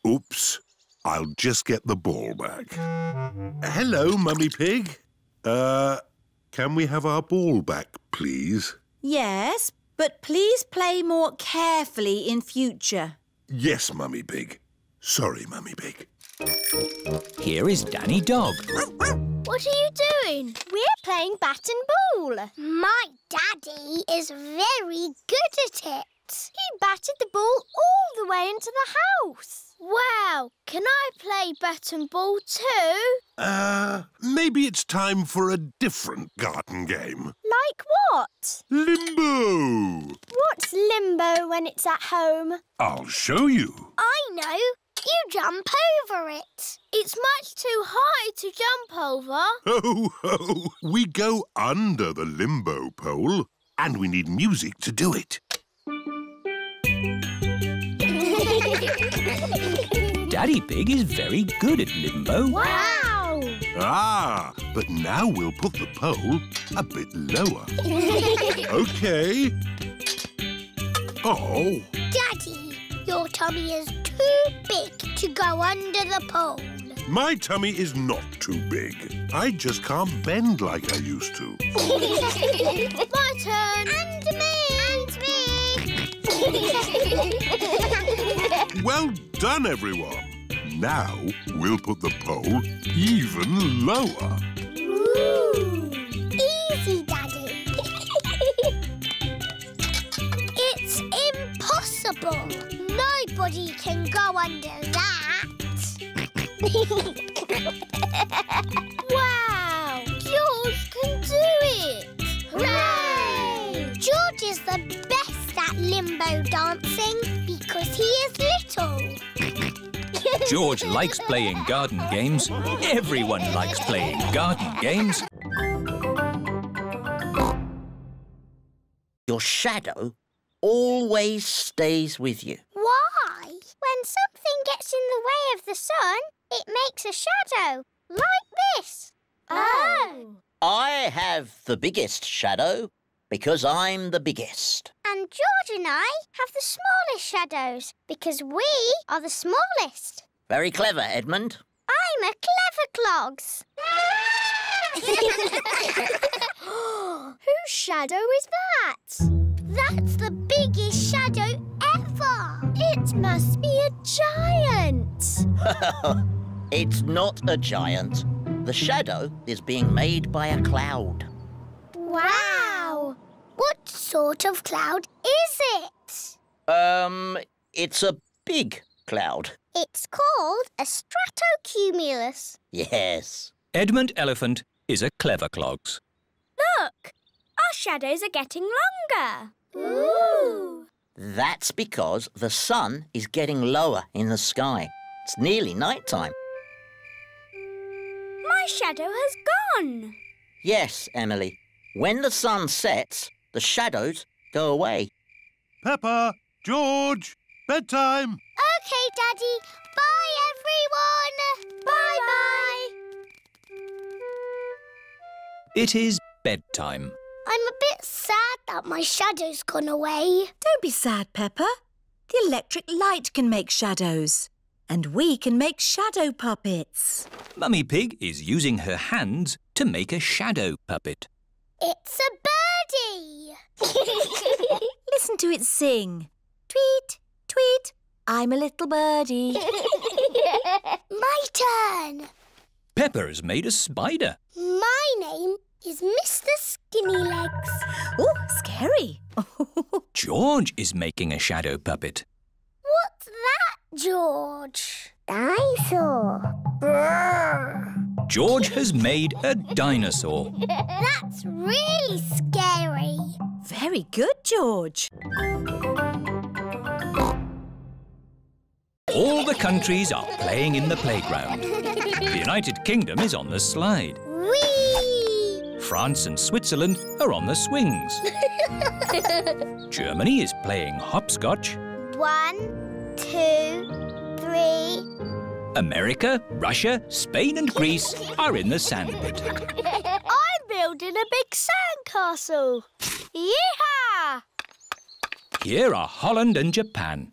Oops. I'll just get the ball back. Hello, Mummy Pig. Can we have our ball back, please? Yes, but please play more carefully in future. Yes, Mummy Pig. Sorry, Mummy Pig. Here is Danny Dog. What are you doing? We're playing bat and ball. My daddy is very good at it. He batted the ball all the way into the house. Wow, can I play bat and ball too? Maybe it's time for a different garden game. Like what? Limbo. What's limbo when it's at home? I'll show you. I know. You jump over it. It's much too high to jump over. Ho, ho! We go under the limbo pole and we need music to do it. Daddy Pig is very good at limbo. Wow! Ah, but now we'll put the pole a bit lower. OK. Oh. Daddy, your tummy is too big to go under the pole. My tummy is not too big. I just can't bend like I used to. My turn. And me. And me. Well done, everyone. Now we'll put the pole even lower. Ooh. Easy, Daddy. It's impossible. Nobody can go under that. Wow! George can do it! Hooray! George is the best at limbo dancing because he is little. George likes playing garden games. Everyone likes playing garden games. Your shadow always stays with you. Why? When something gets in the way of the sun, it makes a shadow, like this. Oh! I have the biggest shadow because I'm the biggest. And George and I have the smallest shadows because we are the smallest. Very clever, Edmund. I'm a clever clogs. Whose shadow is that? That's the biggest shadow ever. It must be a giant. It's not a giant. The shadow is being made by a cloud. Wow! What sort of cloud is it? It's a big cloud. It's called a stratocumulus. Yes. Edmund Elephant is a clever clogs. Look! Our shadows are getting longer. Ooh! That's because the sun is getting lower in the sky. It's nearly night time. My shadow has gone. Yes, Emily. When the sun sets, the shadows go away. Peppa, George, bedtime. OK, Daddy. Bye, everyone. Bye-bye. It is bedtime. I'm a bit sad that my shadow's gone away. Don't be sad, Peppa. The electric light can make shadows. And we can make shadow puppets. Mummy Pig is using her hands to make a shadow puppet. It's a birdie! Listen to it sing. Tweet, tweet, I'm a little birdie. My turn. Peppa has made a spider. My name is Mr. Skinnylegs. Oh, scary. George is making a shadow puppet. What's that, George? Dinosaur. George has made a dinosaur. That's really scary. Very good, George. All the countries are playing in the playground. The United Kingdom is on the slide. Whee! France and Switzerland are on the swings. Germany is playing hopscotch. 1, 2, 3. America, Russia, Spain and Greece are in the sandpit. I'm building a big sandcastle. Yee-haw! Here are Holland and Japan.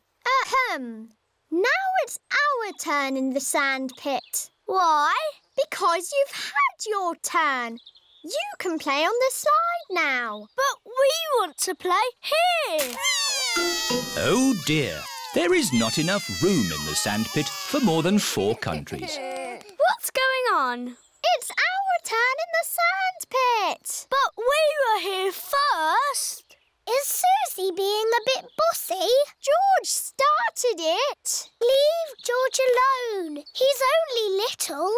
Now it's our turn in the sandpit. Why? Because you've had your turn. You can play on the slide now. But we want to play here. Oh dear, there is not enough room in the sandpit for more than 4 countries. What's going on? It's our turn in the sandpit. But we were here first. Is Susie being a bit bossy? George started it. Leave George alone. He's only little.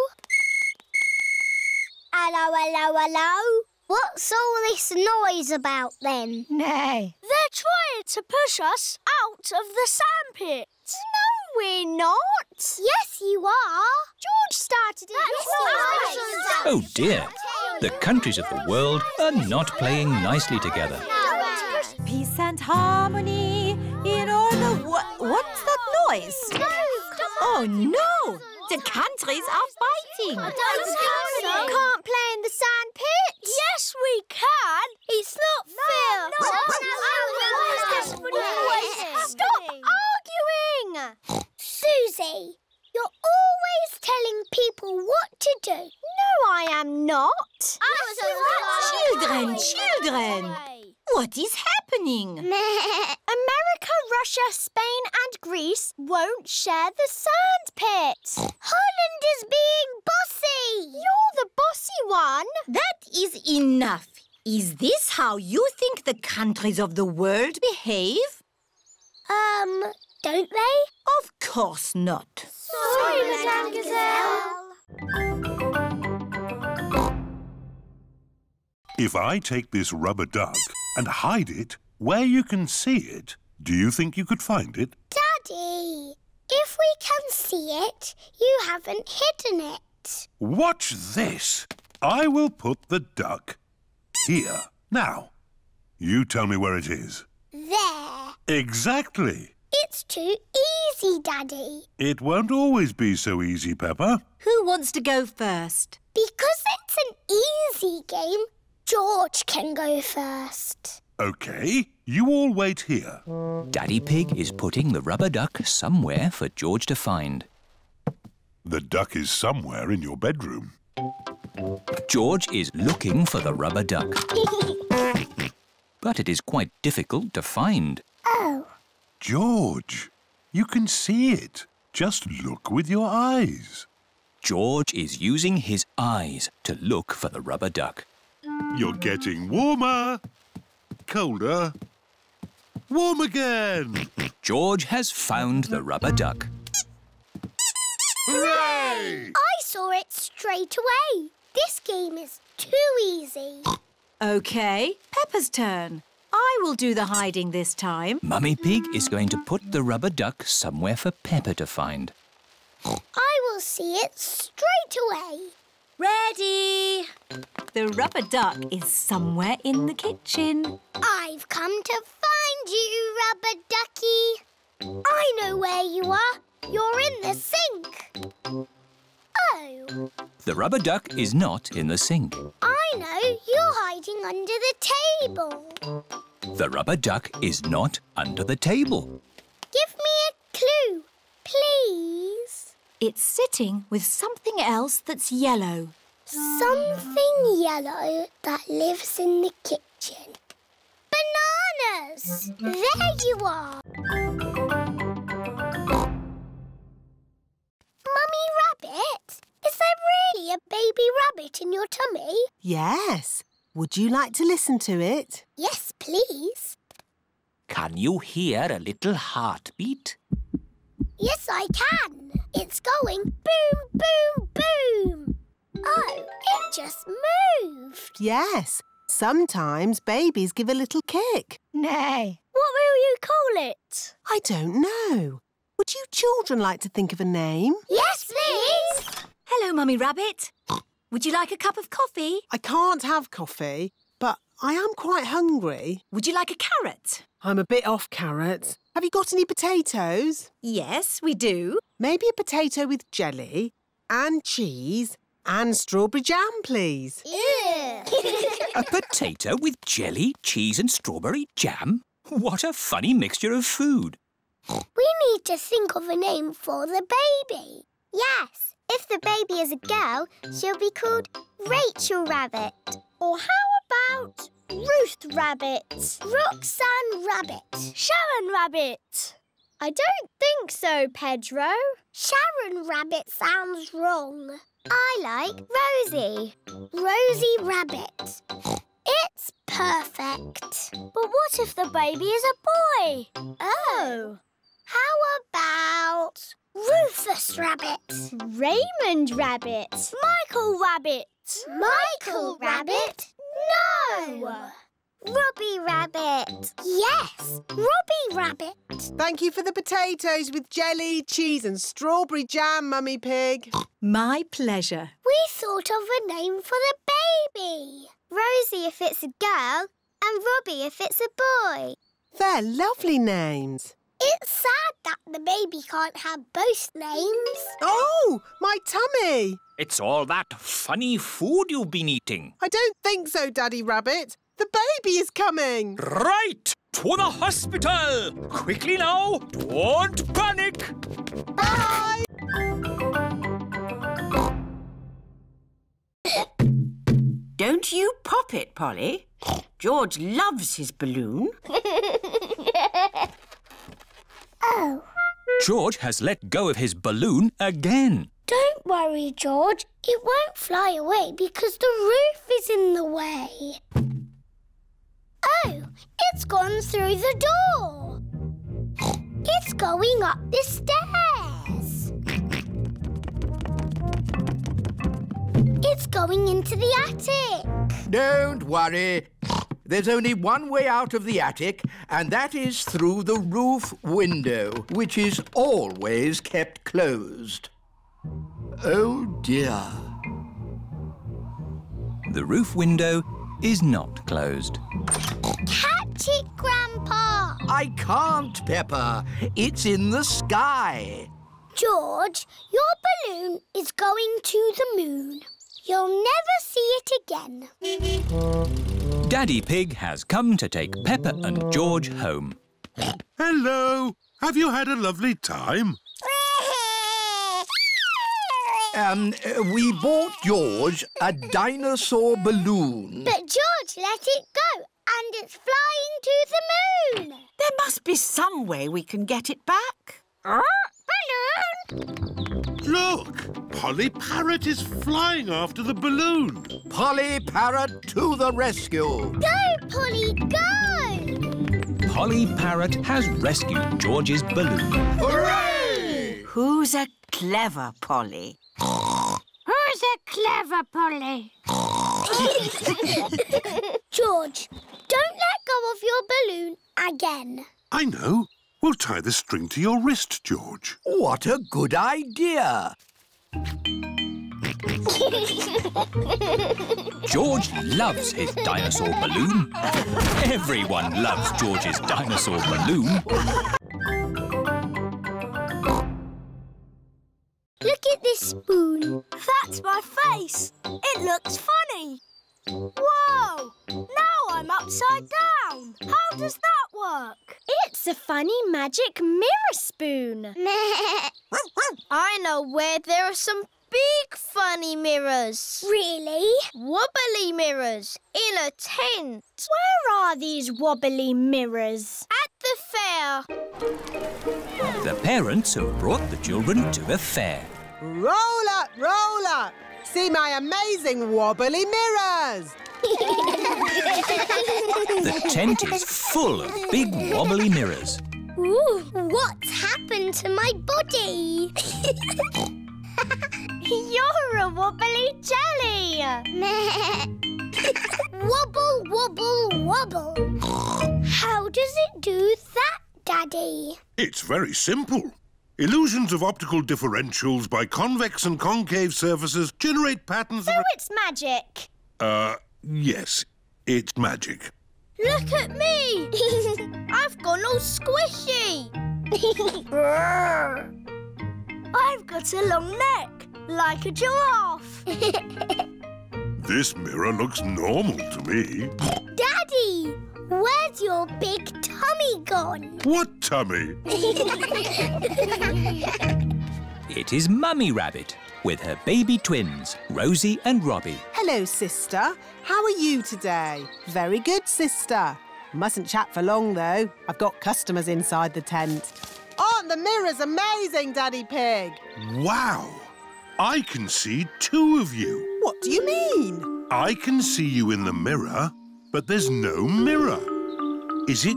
Hello, hello, hello. What's all this noise about then? Nay. They're trying to push us out of the sandpit. No, we're not. Yes, you are. George started it. That's right. Oh dear. The countries of the world are not playing nicely together. Peace and harmony in all the world. What's that noise? No, oh no! The countries are fighting. We can't play in the sandpit. Yes, we can. It's not fair. Stop arguing, Susie. You're always telling people what to do. No, I am not. Children. What is happening? America, Russia, Spain and Greece won't share the sandpit. Holland is being bossy. You're the bossy one. That is enough. Is this how you think the countries of the world behave? Don't they? Of course not. Sorry, Madame Gazelle. If I take this rubber duck and hide it where you can see it, do you think you could find it? Daddy, if we can see it, you haven't hidden it. Watch this. I will put the duck here. Now, you tell me where it is. There. Exactly. It's too easy, Daddy. It won't always be so easy, Peppa. Who wants to go first? Because it's an easy game, George can go first. OK, you all wait here. Daddy Pig is putting the rubber duck somewhere for George to find. The duck is somewhere in your bedroom. George is looking for the rubber duck. But it is quite difficult to find. Oh. George, you can see it. Just look with your eyes. George is using his eyes to look for the rubber duck. You're getting warmer, colder, warm again. George has found the rubber duck. Hooray! I saw it straight away. This game is too easy. OK, Peppa's turn. I will do the hiding this time. Mummy Pig is going to put the rubber duck somewhere for Peppa to find. I will see it straight away. Ready! The rubber duck is somewhere in the kitchen. I've come to find you, rubber ducky. I know where you are. You're in the sink. Oh. The rubber duck is not in the sink. I know. You're hiding under the table. The rubber duck is not under the table. Give me a clue, please. It's sitting with something else that's yellow. Something yellow that lives in the kitchen. Bananas! There you are. Mummy Rabbit, is there really a baby rabbit in your tummy? Yes. Would you like to listen to it? Yes, please. Can you hear a little heartbeat? Yes, I can. It's going boom, boom, boom. Oh, it just moved. Yes. Sometimes babies give a little kick. Nay. What will you call it? I don't know. Would you children like to think of a name? Yes, please. Hello, Mummy Rabbit. Would you like a cup of coffee? I can't have coffee, but I am quite hungry. Would you like a carrot? I'm a bit off carrots. Have you got any potatoes? Yes, we do. Maybe a potato with jelly and cheese and strawberry jam, please. Yeah. A potato with jelly, cheese and strawberry jam? What a funny mixture of food. We need to think of a name for the baby. Yes, if the baby is a girl, she'll be called Rachel Rabbit. Or how about Ruth Rabbit? Roxanne Rabbit. Sharon Rabbit. I don't think so, Pedro. Sharon Rabbit sounds wrong. I like Rosie. Rosie Rabbit. It's perfect. But what if the baby is a boy? Oh. How about Rufus Rabbit? Raymond Rabbit? Michael Rabbit? Michael Rabbit? No! Robbie Rabbit. Yes, Robbie Rabbit. Thank you for the potatoes with jelly, cheese and strawberry jam, Mummy Pig. My pleasure. We thought of a name for the baby. Rosie if it's a girl and Robbie if it's a boy. They're lovely names. It's sad that the baby can't have both names. Oh, my tummy! It's all that funny food you've been eating. I don't think so, Daddy Rabbit. The baby is coming. Right, to the hospital. Quickly now, don't panic. Bye. Don't you pop it, Polly. George loves his balloon. Oh. George has let go of his balloon again. Don't worry, George. It won't fly away because the roof is in the way. Oh, it's gone through the door. It's going up the stairs. It's going into the attic. Don't worry. There's only one way out of the attic, and that is through the roof window, which is always kept closed. Oh, dear. The roof window is not closed. Catch it, Grandpa! I can't, Peppa. It's in the sky. George, your balloon is going to the moon. You'll never see it again. Daddy Pig has come to take Peppa and George home. Hello. Have you had a lovely time? We bought George a dinosaur balloon. But George let it go and it's flying to the moon. There must be some way we can get it back. Balloon! Look! Polly Parrot is flying after the balloon. Polly Parrot to the rescue. Go, Polly, go! Polly Parrot has rescued George's balloon. Hooray! Who's a clever Polly? Who's a clever Polly? George, don't let go of your balloon again. I know. We'll tie the string to your wrist, George. What a good idea. George loves his dinosaur balloon. Everyone loves George's dinosaur balloon. Look at this spoon. That's my face. It looks funny. Whoa! Now I'm upside down. How does that work? It's a funny magic mirror spoon. I know where there are some big funny mirrors. Really? Wobbly mirrors in a tent. Where are these wobbly mirrors? At the fair. The parents have brought the children to the fair. Roll up, roll up! See my amazing wobbly mirrors! The tent is full of big wobbly mirrors. Ooh, what's happened to my body? You're a wobbly jelly! Wobble, wobble, wobble. How does it do that, Daddy? It's very simple. Illusions of optical differentials by convex and concave surfaces generate patterns... So it's magic? Yes, it's magic. Look at me! I've gone all squishy! I've got a long neck, like a giraffe. This mirror looks normal to me. Daddy, where's your big tummy gone? What tummy? It is Mummy Rabbit with her baby twins, Rosie and Robbie. Hello, sister. How are you today? Very good, sister. Mustn't chat for long, though. I've got customers inside the tent. Aren't the mirrors amazing, Daddy Pig? Wow! I can see two of you. What do you mean? I can see you in the mirror, but there's no mirror. Is it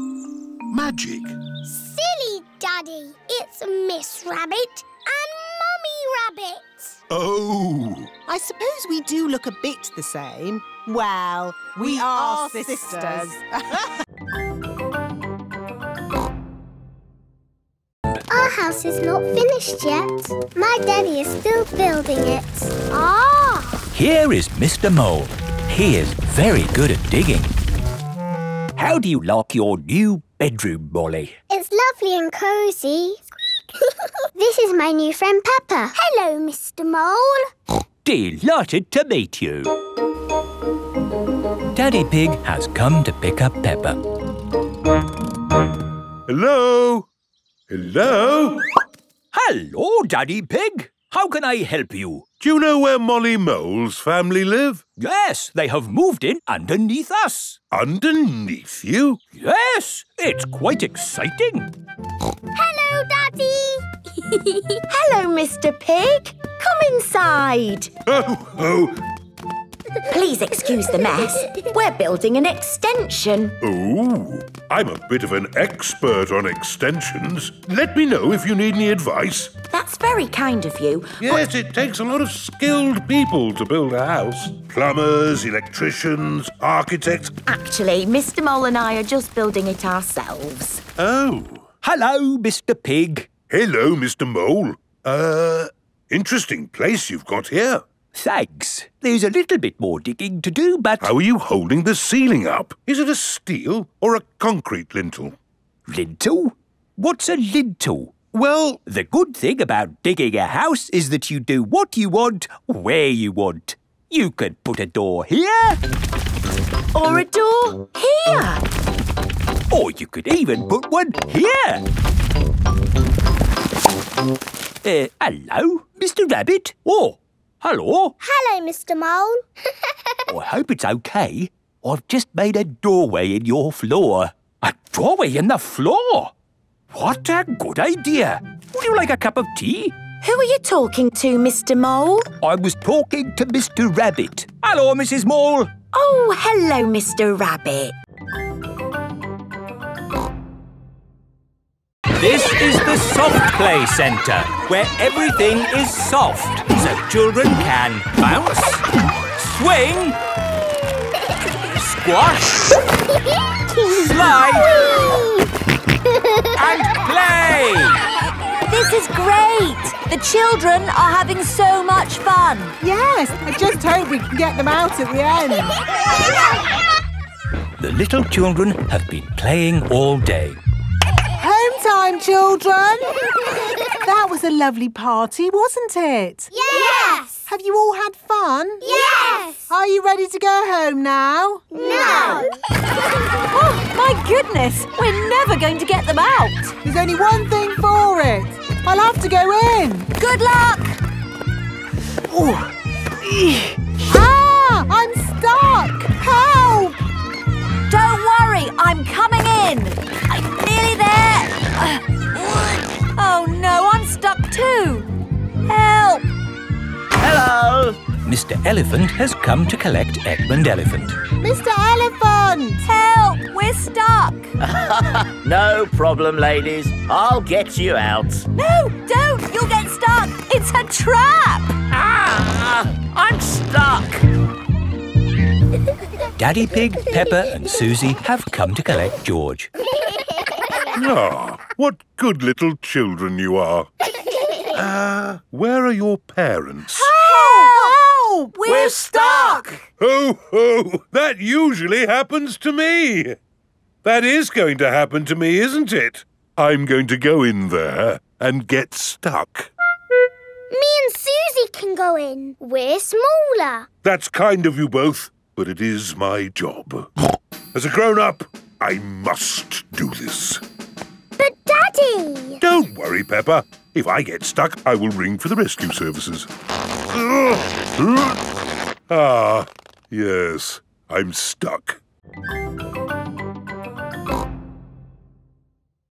magic? Silly, Daddy. It's Miss Rabbit and Mummy Rabbit. Oh! I suppose we do look a bit the same. Well, we are sisters. Our house is not finished yet. My daddy is still building it. Ah! Here is Mr. Mole. He is very good at digging. How do you like your new bedroom, Molly? It's lovely and cosy. This is my new friend Peppa. Hello, Mr. Mole. Delighted to meet you. Daddy Pig has come to pick up Peppa. Hello? Hello? Hello, Daddy Pig. How can I help you? Do you know where Molly Mole's family live? Yes, they have moved in underneath us. Underneath you? Yes, it's quite exciting. Hello, Daddy. Hello, Mr. Pig. Come inside. Ho, ho. Please excuse the mess. We're building an extension. Oh, I'm a bit of an expert on extensions. Let me know if you need any advice. That's very kind of you. Yes, it takes a lot of skilled people to build a house. Plumbers, electricians, architects. Actually, Mr. Mole and I are just building it ourselves. Oh. Hello, Mr. Pig. Hello, Mr. Mole. Interesting place you've got here. Thanks. There's a little bit more digging to do, but... How are you holding the ceiling up? Is it a steel or a concrete lintel? Lintel? What's a lintel? Well, the good thing about digging a house is that you do what you want, where you want. You could put a door here. Or a door here. Or you could even put one here. Hello, Mr. Rabbit? Oh. Hello. Hello, Mr. Mole. I hope it's OK. I've just made a doorway in your floor. A doorway in the floor? What a good idea. Would you like a cup of tea? Who are you talking to, Mr. Mole? I was talking to Mr. Rabbit. Hello, Mrs. Mole. Oh, hello, Mr. Rabbit. This is the Soft Play Centre, where everything is soft, so children can bounce, swing, squash, slide, and play! This is great! The children are having so much fun. Yes, I just hope we can get them out at the end. The little children have been playing all day. Home time, children! That was a lovely party, wasn't it? Yes! Have you all had fun? Yes! Are you ready to go home now? No! Oh, my goodness! We're never going to get them out! There's only one thing for it. I'll have to go in. Good luck! Oh. Ah! I'm stuck! Help! Don't worry, I'm coming in. I'm nearly there. Oh no, I'm stuck too. Help! Hello, Mr. Elephant has come to collect Edmund Elephant. Mr. Elephant! Help! We're stuck! No problem, ladies. I'll get you out. No, don't! You'll get stuck! It's a trap! Ah! I'm stuck! Daddy Pig, Peppa and Susie have come to collect George. Ah, what good little children you are. Where are your parents? Help! Help! We're stuck! Ho, ho! That usually happens to me. That is going to happen to me, isn't it? I'm going to go in there and get stuck. Me and Susie can go in. We're smaller. That's kind of you both, but it is my job. As a grown-up, I must do this. But, Daddy! Don't worry, Peppa. If I get stuck, I will ring for the rescue services. Ah, yes, I'm stuck.